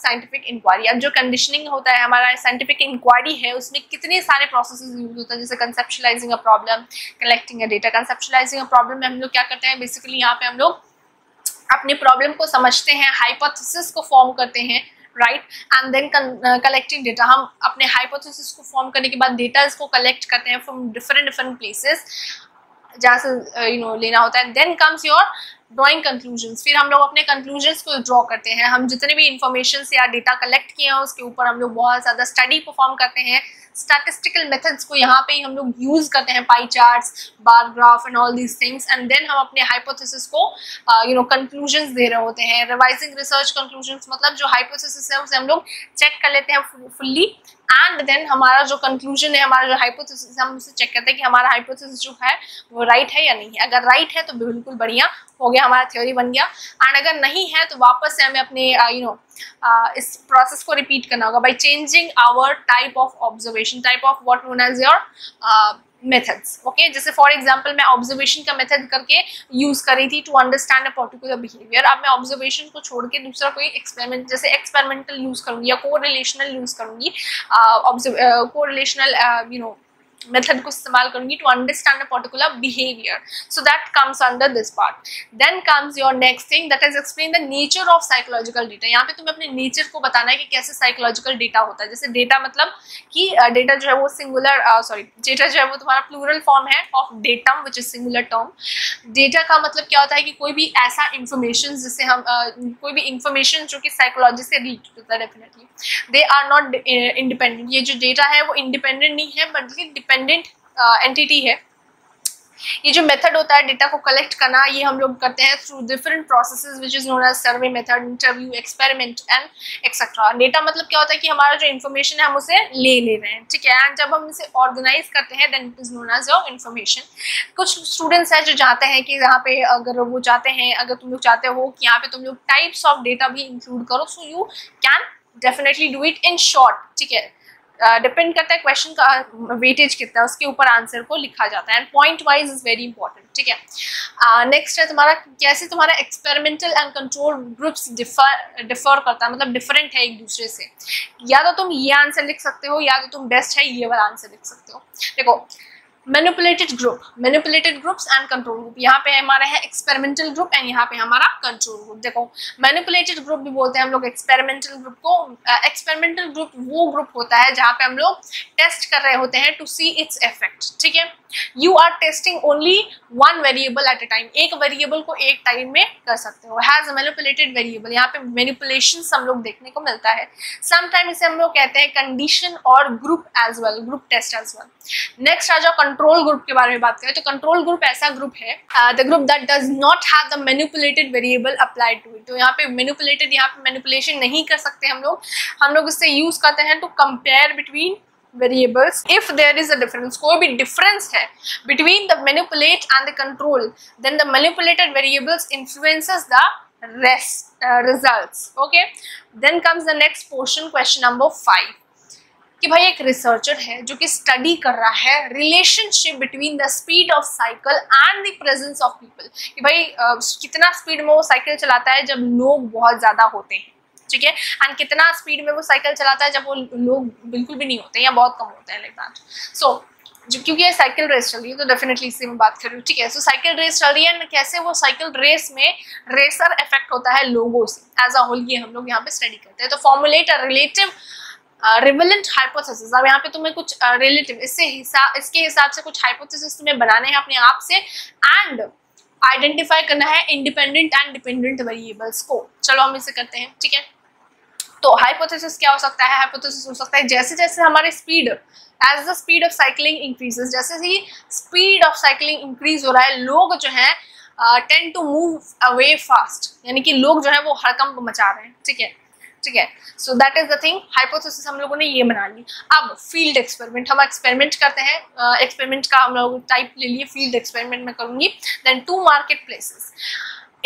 scientific inquiry. अब जो कंडीशनिंग होता है हमारा साइंटिफिक इंक्वायरी है उसमें कितने सारे प्रोसेसेस यूज होता है, जैसे conceptualising a problem, collecting a data. Conceptualising a problem में हम लोग क्या करते हैं, बेसिकली यहाँ पे हम लोग अपने प्रॉब्लम को समझते हैं, हाइपोथेसिस को फॉर्म करते हैं, right, and then collecting data. हम अपने हाइपोथेसिस को फॉर्म करने के बाद डेटा इसको कलेक्ट करते हैं फ्रॉम डिफरेंट प्लेसेस जहाँ से लेना होता है। Then comes your drawing conclusions, फिर हम लोग अपने कंक्लूजन्स को ड्रॉ करते हैं। हम जितने भी इंफॉर्मेशन या डेटा कलेक्ट किए हैं उसके ऊपर हम लोग बहुत ज़्यादा स्टडी परफॉर्म करते हैं। स्टैटिस्टिकल मेथड्स को यहाँ पे ही हम लोग यूज़ करते हैं, pie charts, bar graph and all these things, and then हम अपने हाइपोथेसिस को कंक्लूजन्स दे रहे होते हैं। रिवाइजिंग रिसर्च कंक्लूजन्स मतलब जो हाइपोथेसिस है उसे हम लोग चेक कर लेते हैं फुल्ली एंड देन हमारा जो कंक्लूजन है, हमारा जो हाइपोथेसिस है, हम उसे चेक करते हैं कि हमारा हाइपोथेसिस जो है वो राइट है या नहीं है। अगर राइट है तो बिल्कुल बढ़िया हो गया, हमारा थ्योरी बन गया, एंड अगर नहीं है तो वापस से हमें अपने इस प्रोसेस को रिपीट करना होगा by changing our type of observation, type of what known as your methods. Okay, जैसे फॉर एग्जांपल मैं ऑब्जर्वेशन का मेथड करके यूज कर रही थी to understand a particular behaviour, अब मैं ऑब्जर्वेशन को छोड़ के दूसरा कोई एक्सपेरिमेंट, जैसे एक्सपेरिमेंटल यूज करूंगी या कोरिलेशनल यूज करूंगी, कोरिलेशनल मेथड को इस्तेमाल करूंगी to understand a particular behaviour, so that comes under this part. Then comes your next thing, that is explain the nature of psychological data. यहाँ पे तुम्हें अपने नेचर को बताना है कि कैसे साइकोलॉजिकल डेटा होता है, जैसे डेटा मतलब कि डेटा जो है वो सिंगुलर, डेटा जो है वो तुम्हारा प्लूरल फॉर्म है of datum which is singular term. Data का मतलब क्या होता है कि कोई भी ऐसा इंफॉर्मेशन जिससे हम कोई भी इंफॉर्मेशन जो कि साइकोलॉजी से रिलेटेड होता है। Definitely they are not independent, ये जो डेटा है वो इंडिपेंडेंट नहीं है बल्कि डिपेंडेंट एंटिटी है। ये जो मेथड होता है डेटा को कलेक्ट करना, ये हम लोग करते हैं through different processes which is known as survey method, interview, experiment and etcetera. Data मतलब क्या होता है कि हमारा जो इन्फॉर्मेशन है हम उसे ले रहे हैं, ठीक है, एंड जब हम इसे ऑर्गेनाइज करते हैं then it is known as your information. कुछ स्टूडेंट्स हैं जो चाहते हैं कि यहाँ पे अगर वो चाहते हैं, अगर तुम लोग चाहते हो कि यहाँ पे तुम लोग टाइप्स ऑफ डेटा भी इंक्लूड करो, so you can definitely do it in short, ठीक है। डिपेंड करता है क्वेश्चन का वेटेज कितना है, उसके ऊपर आंसर को लिखा जाता है and point wise is very important, ठीक है। नेक्स्ट है तुम्हारा कैसे तुम्हारा experimental and control groups differ करता है, मतलब डिफरेंट है एक दूसरे से। या तो तुम ये आंसर लिख सकते हो या तो तुम बेस्ट है ये वाला आंसर लिख सकते हो। देखो manipulated groups and control group, यहाँ पे हमारा है एक्सपेरिमेंटल ग्रुप एंड यहाँ पे हमारा कंट्रोल ग्रुप। देखो मैनिपुलेटेड ग्रुप भी बोलते हैं हम लोग एक्सपेरिमेंटल ग्रुप को। एक्सपेरिमेंटल ग्रुप वो ग्रुप होता है जहाँ पे हम लोग टेस्ट कर रहे होते हैं टू सी इट्स इफेक्ट, ठीक है। You are testing only one variable at a time, एक वेरिएबल को एक टाइम में कर सकते हो। हैज मैनिपुलेटेड वेरिएबल, यहाँ पे मैनिपुलेशन हम लोग देखने को मिलता है। समटाइम इसे हम लोग कहते हैं कंडीशन और group as well, group test as well. Next आ जाओ कंट्रोल ग्रुप के बारे में बात करें तो कंट्रोल ग्रुप ऐसा ग्रुप है the group that does not have the manipulated variable applied to it. तो यहाँ पे मैनिपुलेटेड, यहाँ पे मैनिपुलेशन नहीं कर सकते हम लोग इससे यूज करते हैं to compare between variables if there is a difference, कोई भी difference है between the manipulate and the control, then the manipulated variables influences the results, okay. Then comes the next portion, question number 5, कि भाई एक रिसर्चर है जो कि स्टडी कर रहा है relationship between the speed of cycle and the presence of people, कि भाई कितना स्पीड में वो साइकिल चलाता है जब लोग बहुत ज़्यादा होते हैं, ठीक है, एंड कितना स्पीड में वो साइकिल चलाता है जब वो लोग बिल्कुल भी नहीं होते या बहुत कम होते हैं, लाइक दैट। सो क्योंकि ये साइकिल रेस चल रही है तो डेफिनेटली इससे मैं बात कर रही हूँ, ठीक है। सो साइकिल रेस चल रही है एंड कैसे वो साइकिल रेस में रेसर इफेक्ट होता है लोगों से एज अ होल, ये हम लोग यहाँ पे स्टडी करते हैं। तो formulate a relative relevant hypothesis, अब यहाँ पे तुम्हें कुछ रिलेटिव इसके हिसाब से कुछ हाइपोथेसिस तुम्हें बनाने हैं अपने आप से एंड आइडेंटिफाई करना है इंडिपेंडेंट एंड डिपेंडेंट वेरिएबल्स को। चलो हम इसे करते हैं, ठीक है। तो हाइपोथेसिस क्या हो सकता है? हाइपोथेसिस हो सकता है जैसे जैसे हमारे speed, as the speed of cycling increases, जैसे ही स्पीड ऑफ साइकिलिंग इंक्रीज हो रहा है, लोग जो हैं tend to move away fast, यानी कि लोग जो है वो हड़कंप मचा रहे हैं, ठीक है, ठीक है। So that is the thing, hypothesis हम लोगों ने ये बना ली। अब फील्ड एक्सपेरिमेंट, हम एक्सपेरिमेंट करते हैं, एक्सपेरिमेंट का हम लोग टाइप ले लिए, फील्ड एक्सपेरिमेंट में करूँगी। देन टू मार्केट प्लेसेस,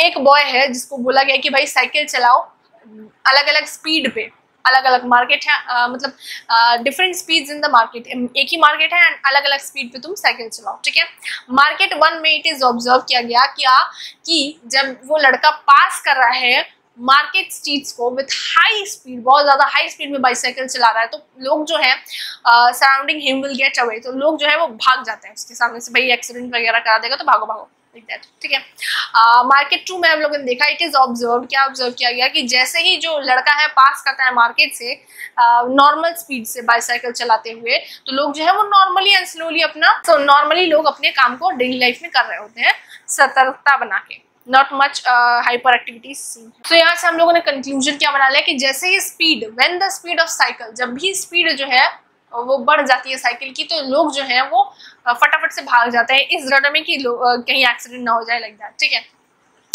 एक बॉय है जिसको बोला गया कि भाई साइकिल चलाओ अलग अलग स्पीड पे, अलग अलग मार्केट है, मतलब different speeds in the market, एक ही मार्केट है एंड अलग अलग स्पीड पे तुम साइकिल चलाओ, ठीक है। मार्केट वन में इट इज ऑब्जर्व किया गया क्या कि जब वो लड़का पास कर रहा है मार्केट स्ट्रीट्स को विथ हाई स्पीड, बहुत ज़्यादा हाई स्पीड में बाइसाइकिल चला रहा है, तो लोग जो है surrounding him will get away, तो लोग जो है वो भाग जाते हैं उसके सामने से, भाई एक्सीडेंट वगैरह करा देगा तो भागो भागो, ठीक है। मार्केट टू में हम लोगों ने देखा इट इज ऑब्जर्व, क्या ऑब्जर्व किया गया कि जैसे ही जो लड़का है पास करता है मार्केट से नॉर्मल स्पीड से बाइसाइकिल चलाते हुए, तो लोग जो है वो नॉर्मली एंड स्लोली अपना, तो नॉर्मली लोग अपने काम को डेली लाइफ में कर रहे होते हैं सतर्कता बना के, not much hyper activities seen. तो यहाँ से हम लोगों ने कंक्लूजन क्या बना लिया कि जैसे ही speed, when the speed of cycle, जब भी स्पीड जो है वो बढ़ जाती है साइकिल की, तो लोग जो है वो फटाफट से भाग जाते हैं इस डर में कि कहीं एक्सीडेंट ना हो जाए, लाइक दैट, ठीक है।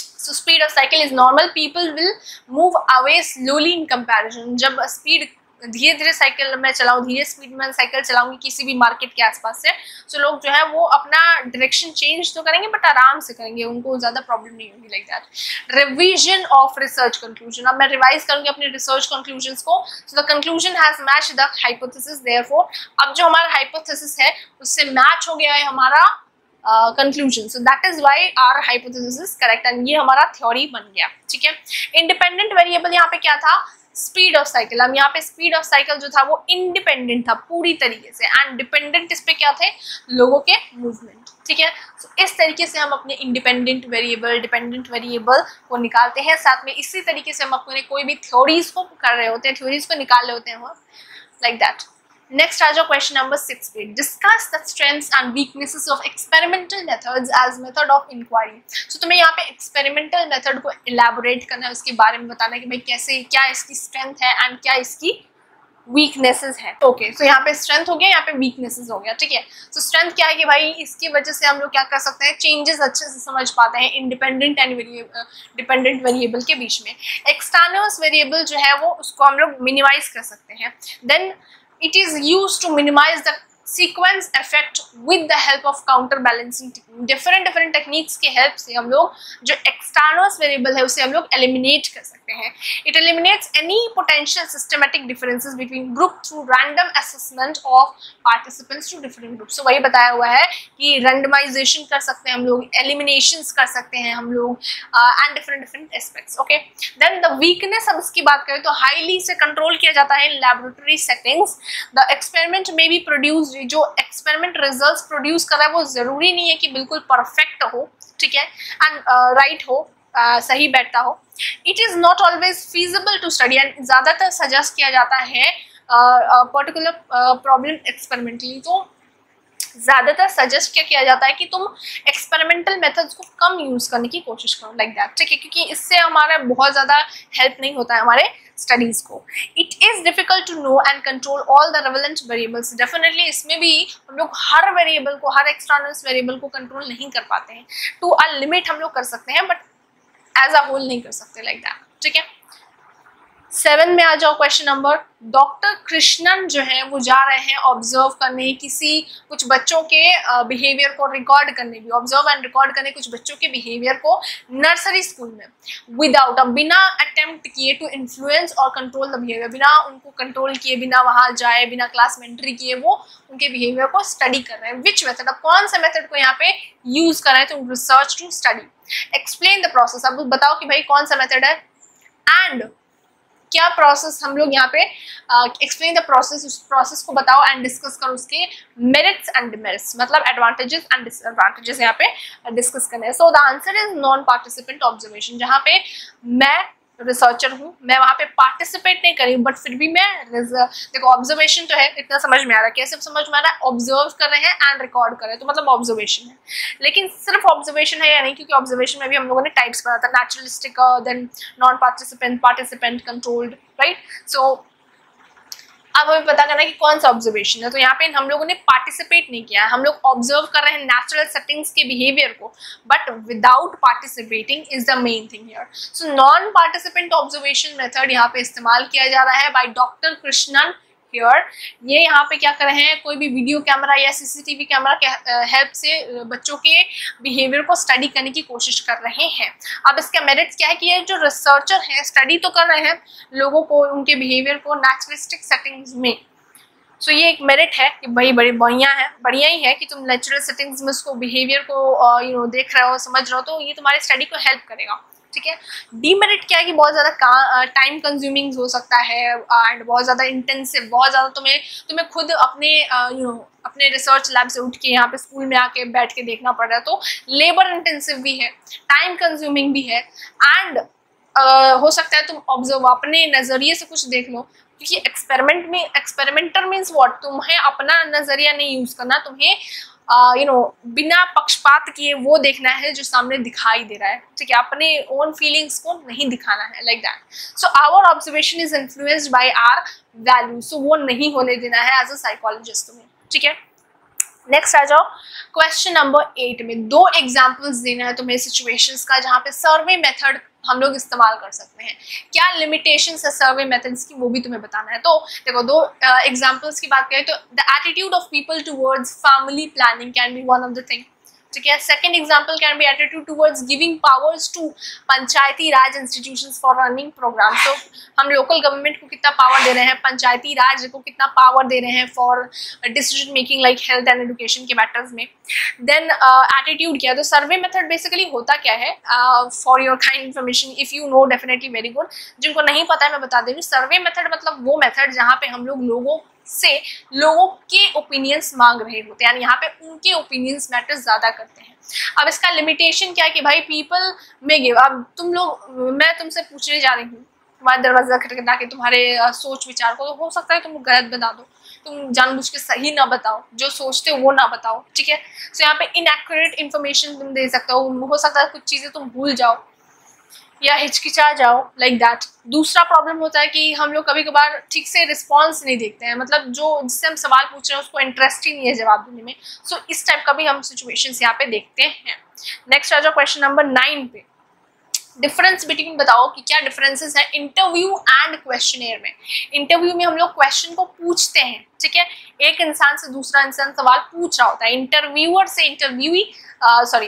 So speed of cycle is normal, people will move away slowly in comparison. जब स्पीड धीरे धीरे साइकिल में चलाऊँ, धीरे स्पीड में साइकिल चलाऊंगी किसी भी मार्केट के आसपास से, तो लोग जो है वो अपना डायरेक्शन चेंज तो करेंगे बट आराम से करेंगे, उनको ज़्यादा प्रॉब्लम नहीं होगी, like that. Revision of research conclusion, अब मैं रिवाइज करूँगी अपने रिसर्च कंक्लूजन्स को। So the conclusion has match the hypothesis therefore, अब जो हमारा हाइपोथेसिस है उससे मैच हो गया है हमारा conclusion, so that is why our hypothesis is correct, and ये हमारा थ्योरी बन गया, ठीक है। इंडिपेंडेंट वेरिएबल यहाँ पे क्या था? Speed of cycle. हम यहाँ पे स्पीड ऑफ साइकिल जो था वो इंडिपेंडेंट था पूरी तरीके से, एंड डिपेंडेंट इस पे क्या थे? लोगों के मूवमेंट, ठीक है। तो इस तरीके से हम अपने इंडिपेंडेंट वेरिएबल, डिपेंडेंट वेरिएबल को निकालते हैं। साथ में इसी तरीके से हम अपने कोई भी थ्योरीज को कर रहे होते हैं, थ्योरीज को निकाल रहे होते हैं, लाइक दैट। नेक्स्ट आ जाओ क्वेश्चन नंबर 6 पे, discuss the strengths and weaknesses of experimental methods as method of inquiry. So तुम्हें यहाँ पे एक्सपेरिमेंटल मेथड को एलैबोरेट करना है, उसके बारे में बताना है कि भाई कैसे, क्या इसकी स्ट्रेंथ है एंड क्या इसकी वीकनेसेस है। ओके, सो यहाँ पे स्ट्रेंथ हो गया, यहाँ पे वीकनेसेस हो गया, ठीक है। सो स्ट्रेंथ क्या है कि भाई इसकी वजह से हम लोग क्या कर सकते हैं, चेंजेस अच्छे से समझ पाते हैं इंडिपेंडेंट एंड डिपेंडेंट वेरिएबल के बीच में। एक्सटर्नल वेरिएबल जो है वो उसको हम लोग मिनिमाइज कर सकते हैं। Then It is used to minimize the sequence effect with the help of counterbalancing technique. Different techniques के help से हम लोग जो extraneous variable है उसे हम लोग eliminate कर सकते हैं। It eliminates any potential systematic differences between group through random assessment of participants to different groups. So वही बताया हुआ है कि randomization कर सकते हैं हम लोग, eliminations कर सकते हैं हम लोग and different aspects. Okay. Then the weakness, अब इसकी बात करें तो highly से control किया जाता है in laboratory settings. The experiment may be produced, जो एक्सपेरिमेंट रिजल्ट्स प्रोड्यूस कर रहा है वो जरूरी नहीं है कि बिल्कुल परफेक्ट हो, ठीक है, एंड राइट हो, सही बैठता हो। It is not always feasible to study, and ज्यादातर सजेस्ट किया जाता है पर्टिकुलर प्रॉब्लम एक्सपेरिमेंटली, तो ज़्यादातर सजेस्ट क्या किया जाता है कि तुम एक्सपेरिमेंटल मेथड्स को कम यूज़ करने की कोशिश करो, लाइक दैट, ठीक है, क्योंकि इससे हमारा बहुत ज़्यादा हेल्प नहीं होता है हमारे स्टडीज़ को। It is difficult to know and control all the relevant variables, definitely इसमें भी हम लोग हर वेरिएबल को, हर एक्सटर्नल वेरिएबल को कंट्रोल नहीं कर पाते हैं, टू अ लिमिट हम लोग कर सकते हैं बट एज अ होल नहीं कर सकते, लाइक दैट, ठीक है। 7 में आ जाओ क्वेश्चन नंबर, डॉक्टर कृष्णन जो है वो जा रहे हैं ऑब्जर्व करने, किसी कुछ बच्चों के बिहेवियर को रिकॉर्ड करने, भी ऑब्जर्व एंड रिकॉर्ड करने कुछ बच्चों के बिहेवियर को नर्सरी स्कूल में, विदाउट, अब बिना अटेम्प्ट किए टू इन्फ्लुएंस और कंट्रोल द बिहेवियर, बिना उनको कंट्रोल किए, बिना वहाँ जाए, बिना क्लास में एंट्री किए वो उनके बिहेवियर को स्टडी कर रहे हैं। विच मेथड, अब कौन सा मेथड को यहाँ पे यूज कर रहे हैं, तो research to study. Explain the process, अब बताओ कि भाई कौन सा मेथड है एंड क्या प्रोसेस हम लोग यहाँ पे, एक्सप्लेन द प्रोसेस, उस प्रोसेस को बताओ एंड डिस्कस करो उसके मेरिट्स एंड डिमेरिट्स, मतलब एडवांटेजेस एंड डिसएडवांटेजेस यहाँ पे डिस्कस करने हैं। So the answer is non participant observation, जहाँ पे मैं रिसर्चर हूँ, मैं वहाँ पे पार्टिसिपेट नहीं करी, बट फिर भी मैं देखो ऑब्जर्वेशन तो है, इतना समझ में आ रहा है, कैसे समझ में आ रहा है, ऑब्जर्व कर रहे हैं एंड रिकॉर्ड कर रहे हैं, तो मतलब ऑब्जर्वेशन है। लेकिन सिर्फ ऑब्जर्वेशन है या नहीं, क्योंकि ऑब्जर्वेशन में भी हम लोगों ने टाइप्स पढ़ा था, naturalistic, then non participant, participant controlled, right. So अब हमें पता करना है कि कौन सा ऑब्जर्वेशन है, तो यहाँ पे हम लोगों ने पार्टिसिपेट नहीं किया है, हम लोग ऑब्जर्व कर रहे हैं नेचुरल सेटिंग्स के बिहेवियर को, but without participating is the main thing here. So non participant observation method यहाँ पे इस्तेमाल किया जा रहा है बाय डॉक्टर कृष्णन हियर। ये यहाँ पे क्या कर रहे हैं, कोई भी वीडियो कैमरा या सीसीटीवी कैमरा के हेल्प से बच्चों के बिहेवियर को स्टडी करने की कोशिश कर रहे हैं। अब इसका मेरिट्स क्या है कि ये जो रिसर्चर हैं स्टडी तो कर रहे हैं लोगों को, उनके बिहेवियर को नेचुरलिस्टिक सेटिंग्स में, सो ये एक मेरिट है कि भाई बड़ी बढ़िया ही है कि तुम नेचुरल सेटिंग्स में उसको बिहेवियर को यू नो देख रहे हो, समझ रहे हो, तो ये तुम्हारी स्टडी को हेल्प करेगा, ठीक है। डीमेरिट क्या है कि बहुत ज़्यादा टाइम कंज्यूमिंग हो सकता है एंड बहुत ज़्यादा इंटेंसिव, बहुत ज़्यादा तुम्हें खुद अपने अपने रिसर्च लैब से उठ के यहाँ पे स्कूल में आके बैठ के देखना पड़ रहा है, तो लेबर इंटेंसिव भी है, टाइम कंज्यूमिंग भी है, एंड हो सकता है तुम ऑब्जर्व अपने नज़रिए से कुछ देख लो, क्योंकि एक्सपेरिमेंट में एक्सपेरिमेंटर मीन्स वॉट, तुम्हें अपना नज़रिया नहीं यूज़ करना, तुम्हें बिना पक्षपात किए वो देखना है जो सामने दिखाई दे रहा है, ठीक है, अपने ओन फीलिंग्स को नहीं दिखाना है, like that. So our observation is influenced by our value, so वो नहीं होने देना है एज अ साइकोलॉजिस्ट तुम्हें, ठीक है। नेक्स्ट आ जाओ क्वेश्चन नंबर 8 में, दो एग्जाम्पल्स देना है तुम्हें सिचुएशंस का जहाँ पे सर्वे मेथड हम लोग इस्तेमाल कर सकते हैं, क्या लिमिटेशंस है सर्वे मेथड्स की वो भी तुम्हें बताना है। तो देखो दो एग्जांपल्स की बात करें तो the attitude of people towards family planning can be one of the thing, ठीक है। Second example can be attitude towards giving powers to Panchayati Raj institutions for running programme, तो हम लोकल गवर्नमेंट को कितना पावर दे रहे हैं, पंचायती राज को कितना पावर दे रहे हैं for decision making like health and education के मैटर्स में। देन एटीट्यूड क्या है, तो सर्वे मेथड बेसिकली होता क्या है, for your kind information if you know definitely very good, जिनको नहीं पता है मैं बता दे रही हूँ। सर्वे मेथड मतलब वो मेथड जहाँ पे हम लोग लोगों से लोगों के ओपिनियंस मांग रहे होते हैं, यानी यहाँ पे उनके ओपिनियंस मैटर ज़्यादा करते हैं। अब इसका लिमिटेशन क्या है कि भाई पीपल में गिव, अब तुम लोग, मैं तुमसे पूछने जा रही हूँ, तुम्हारा दरवाज़ा खटखटा के तुम्हारे सोच विचार को, तो हो सकता है तुम गलत बता दो, तुम जानबूझ के सही ना बताओ, जो सोचते हो वो ना बताओ, ठीक है। सो यहाँ पे इनएक्यूरेट इन्फॉर्मेशन तुम दे सकते हो सकता है कुछ चीज़ें तुम भूल जाओ या हिचकिचा जाओ, लाइक दैट। दूसरा प्रॉब्लम होता है कि हम लोग कभी कभार ठीक से रिस्पॉन्स नहीं देखते हैं, मतलब जो जिससे हम सवाल पूछ रहे हैं उसको इंटरेस्ट ही नहीं है जवाब देने में, सो इस टाइप का भी हम सिचुएशंस यहाँ पे देखते हैं। नेक्स्ट आ जाओ क्वेश्चन नंबर 9 पे, डिफरेंस बिटवीन, बताओ कि क्या डिफरेंसेस हैं इंटरव्यू एंड क्वेश्चनेयर में। इंटरव्यू में हम लोग क्वेश्चन को पूछते हैं, ठीक है, एक इंसान से दूसरा इंसान सवाल पूछ रहा होता है, इंटरव्यूअर से इंटरव्यूई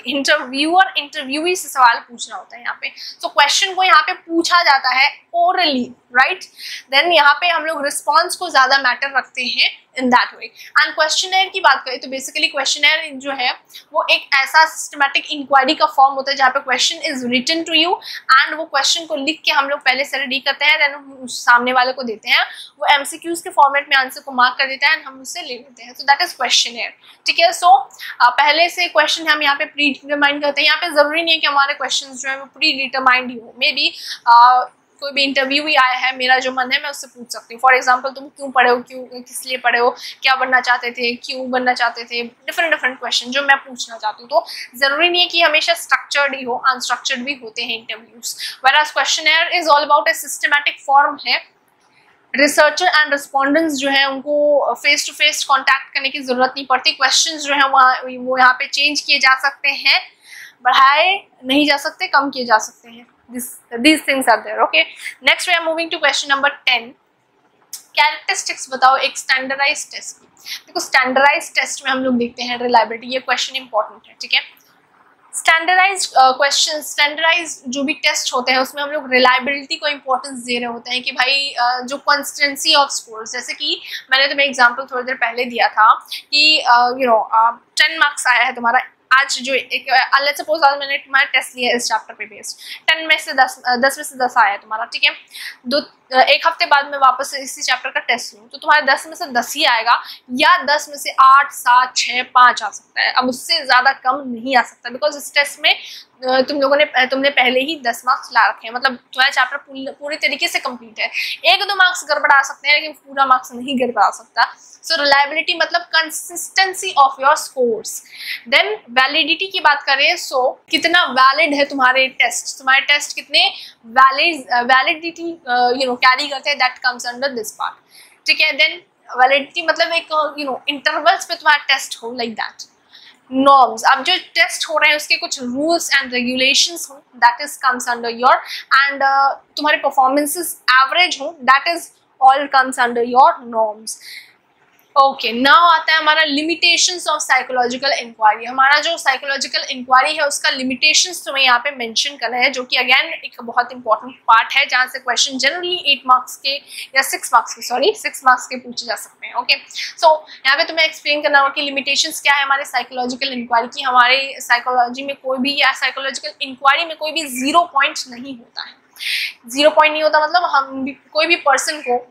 इंटरव्यूअर इंटरव्यूई से सवाल पूछ रहा होता है यहाँ पे, तो क्वेश्चन को यहाँ पे पूछा जाता है ओरली, राइट। देन यहाँ पे हम लोग रिस्पॉन्स को ज़्यादा मैटर रखते हैं in that way. And questionnaire की बात करें तो बेसिकली क्वेश्चनेयर जो है वो एक ऐसा सिस्टमेटिक इंक्वायरी का फॉर्म होता है जहाँ पे question is written to you and वो क्वेश्चन को लिख के हम लोग पहले से रेडी करते हैं, देन सामने वाले को देते हैं, वो एमसीक्यूज के फॉर्मेट में आंसर को मार्क कर देता है एंड हम उससे ले लेते हैं, तो दैट इज क्वेश्चनेयर, ठीक है। सो पहले से क्वेश्चन हम यहाँ पे प्री डिटरमाइंड करते हैं, यहाँ पे जरूरी नहीं है कि हमारे क्वेश्चन जो है वो प्री डिटरमाइंड ही हो, मे बी कोई भी इंटरव्यू ही आया है, मेरा जो मन है मैं उससे पूछ सकती हूँ, फॉर एग्जाम्पल तुम क्यों पढ़े हो, क्यों किस लिए पढ़े हो, क्या बनना चाहते थे, क्यों बनना चाहते थे, डिफरेंट डिफरेंट क्वेश्चन जो मैं पूछना चाहती हूँ, तो जरूरी नहीं है कि हमेशा स्ट्रक्चर्ड ही हो, अनस्ट्रक्चर्ड भी होते हैं interviews. Whereas questionnaire is all about a systematic form है, रिसर्चर एंड रिस्पॉन्डेंट्स जो है उनको फेस टू फेस कॉन्टैक्ट करने की जरूरत नहीं पड़ती, क्वेश्चन जो है वो यहाँ पे चेंज किए जा सकते हैं, बढ़ाए नहीं जा सकते, कम किए जा सकते हैं, these things are there, okay. Next we are moving to question number 10, characteristics बताओ एक स्टैंडर्डाइज टेस्ट की। देखो स्टैंडर्डाइज टेस्ट में हम लोग देखते हैं रिलायबिलिटी, ये क्वेश्चन इंपॉर्टेंट है, ठीक है। स्टैंडर्डाइज क्वेश्चन, स्टैंडर्डाइज जो भी टेस्ट होते हैं उसमें हम लोग रिलायबिलिटी को इंपॉर्टेंस दे रहे होते हैं कि भाई जो कंसिस्टेंसी ऑफ स्कोर्स, जैसे कि मैंने तुम्हें एग्जाम्पल थोड़ी देर पहले दिया था कि 10 मार्क्स आया है तुम्हारा आज जो लेट्स सपोज आज मैंने तुम्हारा टेस्ट लिया इस चैप्टर पे बेस्ड 10 में से 10 आया तुम्हारा, ठीक है। एक हफ्ते बाद मैं वापस इसी चैप्टर का टेस्ट लूँ तो तुम्हारा 10 में से 10 ही आएगा या 10 में से 8, 7, 6, 5 आ सकता है। अब उससे ज़्यादा कम नहीं आ सकता बिकॉज इस टेस्ट में तुमने पहले ही 10 मार्क्स ला रखे हैं, मतलब तुम्हारा चैप्टर पूरे तरीके से कंप्लीट है। 1-2 मार्क्स गड़बड़ा सकते हैं लेकिन पूरा मार्क्स नहीं गड़बड़ा सकता। सो रिलायबिलिटी मतलब consistency of your scores. Then validity की बात करें, सो कितना वैलिड है तुम्हारे टेस्ट, कितने वैलिडिटी कैरी करते हैं, that comes under this part, ठीक है। देन वैलिडिटी मतलब एक इंटरवल्स पे तुम्हारा टेस्ट हो, लाइक दैट। नॉर्म्स, अब जो टेस्ट हो रहे हैं उसके कुछ रूल्स एंड रेगुलेशंस हों, that is comes under your, and तुम्हारे परफॉर्मेंसेस एवरेज हों, that is all comes under your norms. Okay, now आता है हमारा लिमिटेशंस ऑफ साइकोलॉजिकल इंक्वायरी। हमारा जो साइकोलॉजिकल इंक्वायरी है उसका लिमिटेशंस तुम्हें यहाँ पे मेंशन करना है, जो कि अगेन एक बहुत इंपॉर्टेंट पार्ट है जहाँ से क्वेश्चन जनरली 6 मार्क्स के पूछे जा सकते हैं। ओके, सो यहाँ पे तुम्हें एक्सप्लेन करना होगा कि लिमिटेशंस क्या है हमारे साइकोलॉजिकल इंक्वायरी की। हमारे साइकोलॉजी में कोई भी या साइकोलॉजिकल इंक्वायरी में कोई भी 0 पॉइंट नहीं होता है। 0 पॉइंट नहीं होता मतलब कोई भी पर्सन को,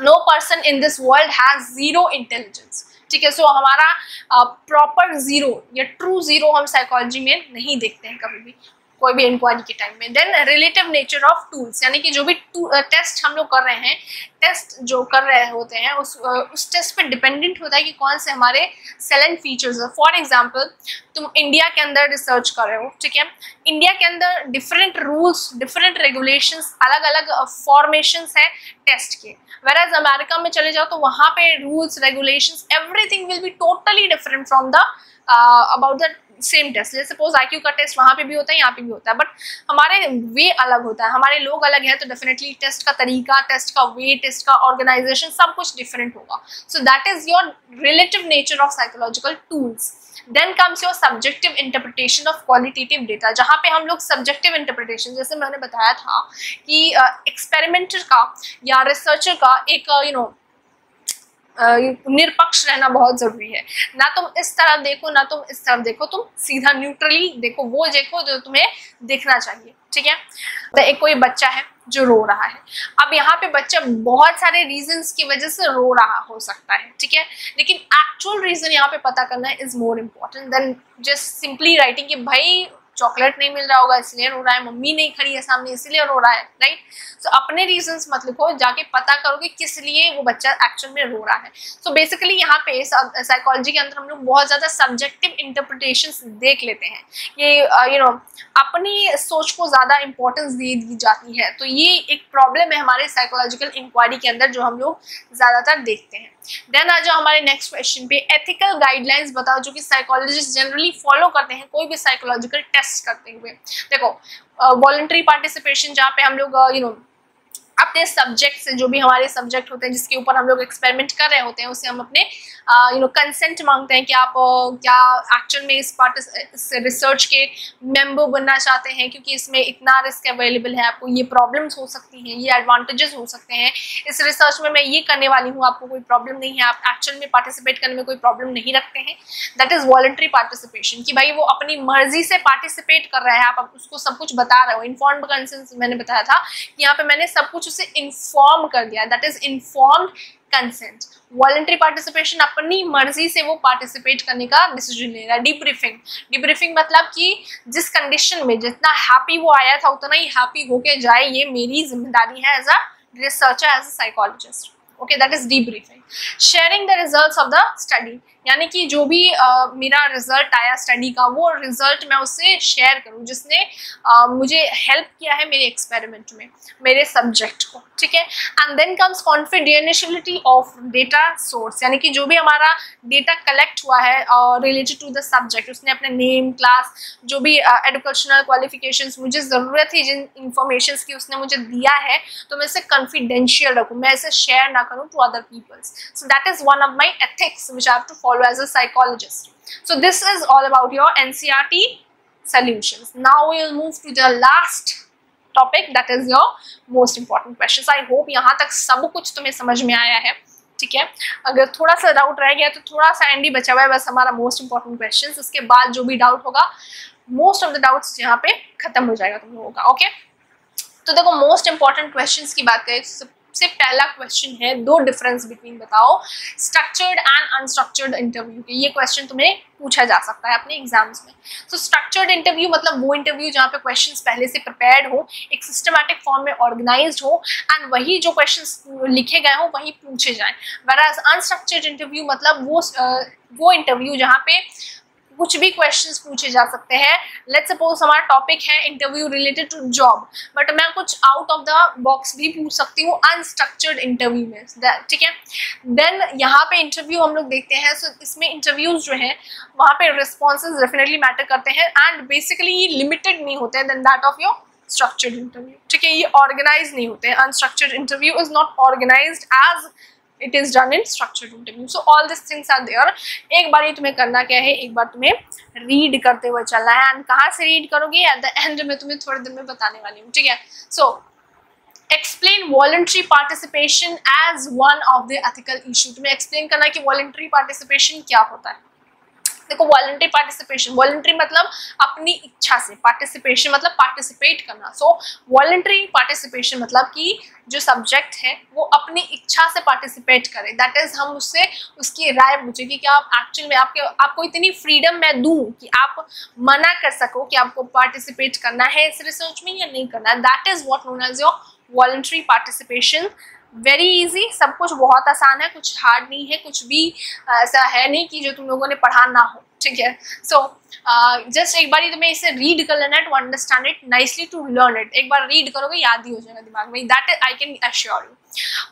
no person in this world has 0 intelligence, ठीक है। सो हमारा प्रॉपर 0 या ट्रू 0 हम साइकोलॉजी में नहीं देखते हैं कभी भी, कोई भी इंक्वायरी के टाइम में। Then relative nature of tools, यानी कि जो भी टेस्ट हम लोग कर रहे हैं, टेस्ट जो कर रहे होते हैं उस टेस्ट पर डिपेंडेंट होता है कि कौन से हमारे सेलेंट फीचर्स हैं। फॉर एग्जांपल तुम इंडिया के अंदर रिसर्च कर रहे हो, ठीक है। इंडिया के अंदर डिफरेंट रूल्स, डिफरेंट रेगुलेशंस, अलग अलग फॉर्मेशंस हैं टेस्ट के। वेराज अमेरिका में चले जाओ तो वहाँ पे rules, regulations, everything will be totally different from the about the same test. जैसे सपोज IQ का टेस्ट वहाँ पे भी होता है, यहाँ पे भी होता है, बट हमारे वे अलग होता है, हमारे लोग अलग हैं, तो डेफिनेटली टेस्ट का तरीका, टेस्ट का वे, टेस्ट का ऑर्गेनाइजेशन सब कुछ डिफरेंट होगा। So that is your relative nature of psychological tools. Then comes your subjective interpretation of qualitative data, जहाँ पे हम लोग सब्जेक्टिव इंटरप्रिटेशन, जैसे मैंने बताया था कि एक्सपेरिमेंटर का या रिसर्चर का एक निरपक्ष रहना बहुत ज़रूरी है। ना तुम इस तरफ देखो ना तुम इस तरफ देखो, तुम सीधा न्यूट्रली देखो, वो देखो जो तुम्हें देखना चाहिए, ठीक है। तो एक कोई बच्चा है जो रो रहा है, अब यहाँ पे बच्चा बहुत सारे रीजंस की वजह से रो रहा हो सकता है, ठीक है, लेकिन एक्चुअल रीज़न यहाँ पे पता करना is more important than just simply writing कि भाई चॉकलेट नहीं मिल रहा होगा इसलिए रो रहा है, मम्मी नहीं खड़ी है सामने इसलिए रो रहा है, राइट। सो अपने रीजंस मत लिखो, जाके पता करो कि किस लिए वो बच्चा एक्चुअल में रो रहा है। सो बेसिकली यहाँ पे साइकोलॉजी के अंदर हम लोग बहुत ज़्यादा सब्जेक्टिव इंटरप्रिटेशंस देख लेते हैं, ये अपनी सोच को ज़्यादा इंपॉर्टेंस दे दी जाती है। तो ये एक प्रॉब्लम है हमारे साइकोलॉजिकल इंक्वायरी के अंदर जो हम लोग ज़्यादातर देखते हैं। देन आ जाओ हमारे नेक्स्ट क्वेश्चन पे, एथिकल गाइडलाइंस बताओ जो कि साइकोलॉजिस्ट जनरली फॉलो करते हैं कोई भी साइकोलॉजिकल टेस्ट करते हुए। देखो वॉलंटरी पार्टिसिपेशन, जहाँ पे हम लोग अपने सब्जेक्ट से, जो भी हमारे सब्जेक्ट होते हैं जिसके ऊपर हम लोग एक्सपेरिमेंट कर रहे होते हैं, उससे हम अपने कंसेंट मांगते हैं कि आप क्या एक्चुअल में इस रिसर्च के मेंबर बनना चाहते हैं, क्योंकि इसमें इतना रिस्क अवेलेबल है, आपको ये प्रॉब्लम्स हो सकती हैं, ये एडवांटेजेस हो सकते हैं, इस रिसर्च में मैं ये करने वाली हूँ, आपको कोई प्रॉब्लम नहीं है, आप एक्चुअल में पार्टिसिपेट करने में कोई प्रॉब्लम नहीं रखते हैं। दैट इज़ वॉलंटरी पार्टिसिपेशन, कि भाई वो अपनी मर्जी से पार्टिसिपेट कर रहा है, आप उसको सब कुछ बता रहे हो। इन्फॉर्म्ड कंसेंट मैंने बताया था कि यहाँ पर मैंने सब कुछ उसे इन्फॉर्म कर दिया, that is informed consent. Voluntary participation अपनी मर्जी से वो पार्टिसिपेट करने का डिसीजन ले रहा है। डिब्रीफिंग मतलब कि जिस कंडीशन में जितना हैप्पी वो आया था उतना ही हैप्पी होके जाए, ये मेरी जिम्मेदारी है as a researcher, as a psychologist. Okay, that is debriefing. Sharing the results of the study, यानी कि जो भी मेरा रिजल्ट आया स्टडी का, वो रिजल्ट मैं उससे शेयर करूँ जिसने मुझे हेल्प किया है मेरे एक्सपेरिमेंट में, मेरे सब्जेक्ट को, ठीक है। And then comes confidentiality of data source, यानी कि जो भी हमारा डेटा कलेक्ट हुआ है रिलेटेड टू द सब्जेक्ट, उसने अपने नेम, क्लास, जो भी एजुकेशनल क्वालिफिकेशंस, मुझे ज़रूरत थी जिन इंफॉर्मेशंस की उसने मुझे दिया है, तो मैं इसे कॉन्फिडेंशियल रखूँ, मैं इसे शेयर ना करूँ to other peoples. So that is one of my ethics which I have to follow as a psychologist. So this is all about your NCERT solutions. Now we will move to the last topic, that is your most important questions. I hope यहाँ तक सब कुछ तुम्हें समझ में आया है, ठीक है। अगर थोड़ा सा डाउट रह गया तो थोड़ा सा एंडी बचा हुआ है बस हमारा मोस्ट इंपॉर्टेंट क्वेश्चन, उसके बाद जो भी डाउट होगा मोस्ट ऑफ द डाउट्स यहाँ पे खत्म हो जाएगा तुम लोगों का। ओके तो देखो मोस्ट इंपॉर्टेंट क्वेश्चंस की बात करें, सबसे पहला क्वेश्चन है दो डिफरेंस बिटवीन बताओ स्ट्रक्चर्ड एंड अनस्ट्रक्चर्ड इंटरव्यू के। ये क्वेश्चन तुम्हें पूछा जा सकता है अपने एग्जाम्स में। तो स्ट्रक्चर्ड इंटरव्यू मतलब वो इंटरव्यू जहाँ पे क्वेश्चंस पहले से प्रिपेयर्ड हो, एक सिस्टमैटिक फॉर्म में ऑर्गेनाइज्ड हो एंड वही जो क्वेश्चंस लिखे गए हों वही पूछे जाएं। वेराज अनस्ट्रक्चर्ड इंटरव्यू मतलब वो इंटरव्यू जहाँ पे कुछ भी क्वेश्चंस पूछे जा सकते हैं। लेट्स सपोज हमारा टॉपिक है interview related to job, but मैं कुछ आउट ऑफ द बॉक्स भी पूछ सकती हूँ अनस्ट्रक्चर्ड इंटरव्यू में, ठीक है। देन यहाँ पे इंटरव्यू हम लोग देखते हैं, सो इसमें इंटरव्यूज जो हैं वहाँ पे रिस्पॉन्सेज डेफिनेटली मैटर करते हैं एंड बेसिकली ये लिमिटेड नहीं होते हैं then that of your structured interview, ठीक है। ये ऑर्गेनाइज नहीं होते हैं, unstructured interview is not organise as it is done in structured interview. So all this things are there. एक बार ये तुम्हें करना क्या है, एक बार तुम्हें रीड करते हुए चलना है एंड कहाँ से रीड करोगे एट द एंड में तुम्हें थोड़ी देर में बताने वाली हूँ, ठीक है। So explain voluntary participation as one of the ethical issue. तुम्हें एक्सप्लेन करना कि वॉलंटरी पार्टिसिपेशन क्या होता है। देखो वॉलंटरी पार्टिसिपेशन, वॉलंटरी मतलब अपनी इच्छा से, पार्टिसिपेशन मतलब पार्टिसिपेट करना। सो वॉलंटरी पार्टिसिपेशन मतलब कि जो सब्जेक्ट है वो अपनी इच्छा से पार्टिसिपेट करे, दैट इज हम उससे उसकी राय पूछेंगे कि आप एक्चुअल में आपको इतनी फ्रीडम मैं दूं कि आप मना कर सको कि आपको पार्टिसिपेट करना है इस रिसर्च में या नहीं करना है। That is what known as your voluntary participation. Very easy, सब कुछ बहुत आसान है, कुछ हार्ड नहीं है, कुछ भी ऐसा है नहीं कि जो तुम लोगों ने पढ़ा ना हो, ठीक है। सो जस्ट एक बार ही तुम्हें इसे रीड कर लेना है to understand it nicely, to learn it. एक बार रीड करोगे याद ही हो जाएगा दिमाग में, that I can assure you.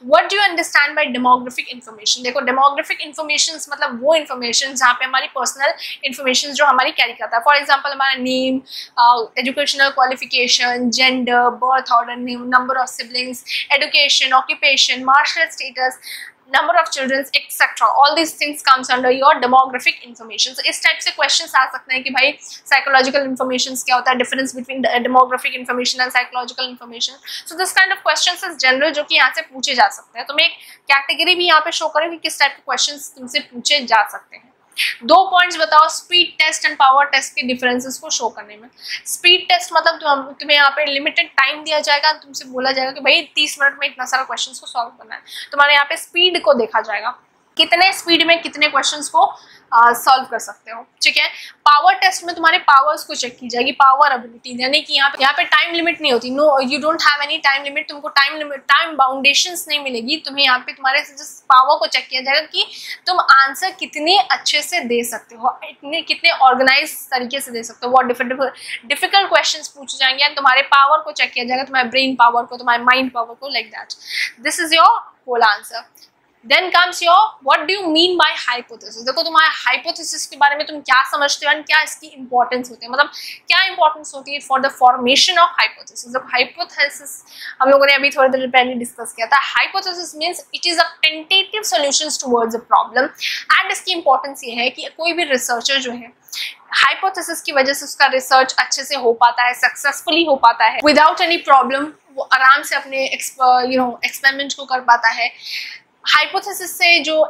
What do you understand by demographic information. देखो डेमोग्राफिक इन्फॉर्मेशन मतलब वो इन्फॉर्मेशन जहाँ पे हमारी पर्सनल इन्फॉर्मेशन जो हमारी कैरी करता है, फॉर एग्जाम्पल हमारा name, educational qualification, gender, birth order, number of siblings, education, occupation, marital status, number of children, etc. All these things comes under your demographic information. So इस type से questions आ सकते हैं कि भाई psychological information क्या होता है, difference between demographic information and psychological information. So this kind of questions is general जो कि यहाँ से पूछे जा सकते हैं। तो मैं एक category भी यहाँ पे show करूँ कि किस type के questions तुमसे पूछे जा सकते हैं। दो पॉइंट्स बताओ speed test and power test के डिफरेंसेस को शो करने में। स्पीड टेस्ट मतलब तुम्हें यहाँ पे लिमिटेड टाइम दिया जाएगा, तुमसे बोला जाएगा कि भाई 30 मिनट में इतना सारा क्वेश्चंस को सॉल्व करना है। तुम्हारे यहाँ पे स्पीड को देखा जाएगा, कितने स्पीड में कितने क्वेश्चंस को सॉल्व कर सकते हो, ठीक है। पावर टेस्ट में तुम्हारे पावर्स को चेक की जाएगी, पावर एबिलिटी, यानी कि यहाँ पे टाइम लिमिट नहीं होती। No you don't have any time limit, तुमको टाइम लिमिट, टाइम बाउंडेशंस नहीं मिलेगी। तुम्हें यहाँ पे तुम्हारे जिस पावर को चेक किया जाएगा कि तुम आंसर कितने अच्छे से दे सकते हो, कितने ऑर्गेनाइज तरीके से दे सकते हो। बहुत डिफिकल्ट क्वेश्चन पूछे जाएंगे एंड तुम्हारे पावर को चेक किया जाएगा, तुम्हारे ब्रेन पावर को, तुम्हारे माइंड पावर को, like that. This is your whole answer. Then comes your what do you mean by hypothesis। देखो तुम्हारे hypothesis के बारे में तुम क्या समझते हो और क्या इसकी importance होती है, मतलब क्या importance होती है for the formation of hypothesis। देखो hypothesis हम लोगों ने अभी थोड़ी देर पहले डिस्कस किया था। hypothesis means it is a tentative solutions towards a problem and इसकी importance ये है कि कोई भी रिसर्चर जो है हाइपोथेसिस की वजह से उसका रिसर्च अच्छे से हो पाता है, सक्सेसफुली हो पाता है, विदाउट एनी प्रॉब्लम वो आराम से अपने एक्सपेरिमेंट को कर पाता है। हाइपोथेसिस से जो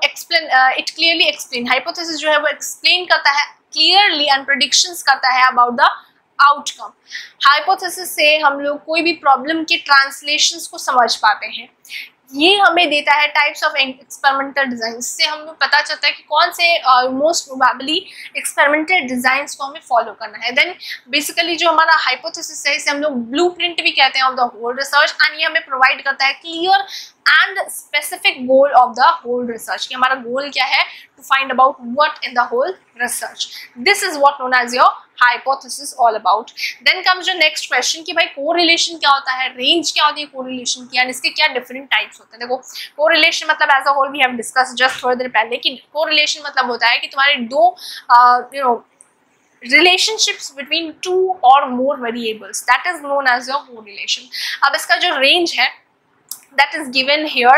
हाइपोथेसिस जो है वो एक्सप्लेन करता है क्लियरली एंड प्रेडिक्शंस करता है अबाउट द आउटकम। हाइपोथेसिस से हम लोग कोई भी प्रॉब्लम के ट्रांसलेशंस को समझ पाते हैं। ये हमें देता है टाइप्स ऑफ एक्सपेरिमेंटल डिज़ाइन, से हमें पता चलता है कि कौन से मोस्ट प्रोबेबली एक्सपेरिमेंटल डिज़ाइंस को हमें फॉलो करना है। देन बेसिकली जो हमारा हाइपोथेसिस है इसे हम लोग ब्लूप्रिंट भी कहते हैं of the whole research and ये हमें प्रोवाइड करता है clear and specific goal of the whole research कि हमारा गोल क्या है, to find about what in the whole research. This is what known as your hypothesis all about. Then comes your next question कि भाई कोरिलेशन क्या होता है, रेंज क्या होती है कोरिलेशन की एंड इसके क्या डिफरेंट टाइप्स होते हैं। देखो कोरिलेशन मतलब as a whole we have discuss just थोड़ी देर पहले कि कोरिलेशन मतलब होता है कि तुम्हारे दो relationships between two or more variables, that is known as your correlation। अब इसका जो range है that is given here,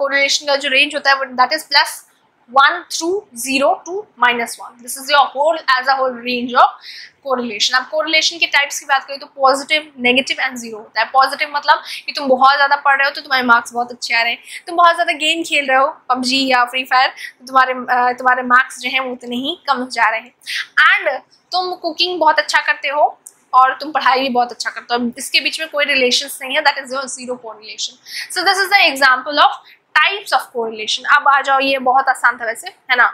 correlation का जो range होता है that is plus 1 through 0 to -1. This is your whole as a whole range of correlation. अब correlation के types की बात करें तो positive, negative and zero होता है. Positive मतलब कि तुम बहुत ज़्यादा पढ़ रहे हो तो तुम्हारे marks बहुत अच्छे आ रहे हैं. तुम बहुत ज़्यादा game खेल रहे हो PUBG या Free Fire तो तुम्हारे marks जो हैं वो उतने ही कम हो जा रहे हैं. And तुम cooking बहुत अच्छा करते हो और तुम पढ़ाई भी बहुत अच्छा करते हो. इसके बीच में कोई relations नहीं है. That is your zero correlation. So this is the example of types of correlation. अब आ जाओ, ये बहुत आसान था वैसे, है ना.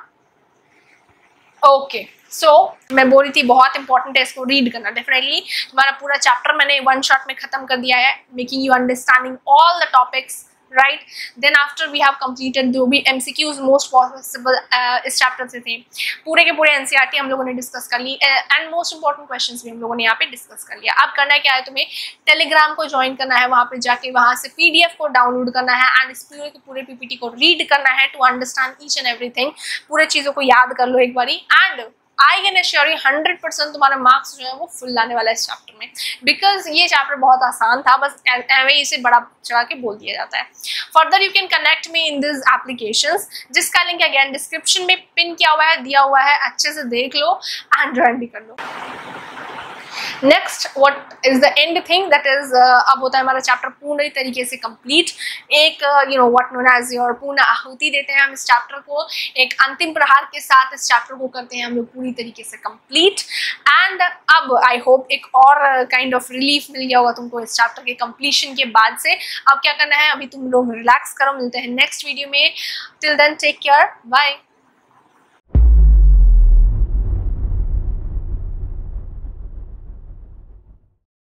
ओके सो मैं बोल रही थी बहुत इंपॉर्टेंट है, इसको रीड करना. डेफिनेटली तुम्हारा पूरा चैप्टर मैंने वन शॉट में खत्म कर दिया है, making you understanding all the topics, right. Then after we have completed जो भी MCQs मोस्ट पॉसिबल इस चैप्टर से थे, पूरे के पूरे NCERT हम लोगों ने डिस्कस कर ली एंड मोस्ट इंपॉर्टेंट क्वेश्चंस भी हम लोगों ने यहाँ पे डिस्कस कर लिया. अब करना क्या है, तुम्हें टेलीग्राम को ज्वाइन करना है, वहाँ पे जाके वहाँ से PDF को डाउनलोड करना है एंड इस पूरे के पूरे PPT को रीड करना है to understand each and everything. पूरे चीज़ों को याद कर लो एक बारी and I can assure you 100% तुम्हारे मार्क्स जो है वो फुल लाने वाला है इस चैप्टर में, बिकॉज ये चैप्टर बहुत आसान था, बस एवं इसे बड़ा चढ़ा के बोल दिया जाता है. Further you can connect me in this applications, जिसका लिंक अगेन डिस्क्रिप्शन में पिन किया हुआ है, दिया हुआ है, अच्छे से देख लो एंड ज्वाइन भी कर लो. Next what is the and thing, that is अब होता है हमारा चैप्टर पूर्ण तरीके से कंप्लीट. एक you know what known as your पूर्ण आहुति देते हैं हम इस चैप्टर को, एक अंतिम प्रहार के साथ इस चैप्टर को करते हैं हम लोग पूरी तरीके से कंप्लीट. एंड अब आई होप एक और काइंड ऑफ रिलीफ मिल गया होगा तुमको इस चैप्टर के कंप्लीशन के बाद से. अब क्या करना है, अभी तुम लोग रिलैक्स करो, मिलते हैं नेक्स्ट वीडियो में. Till then take care, bye.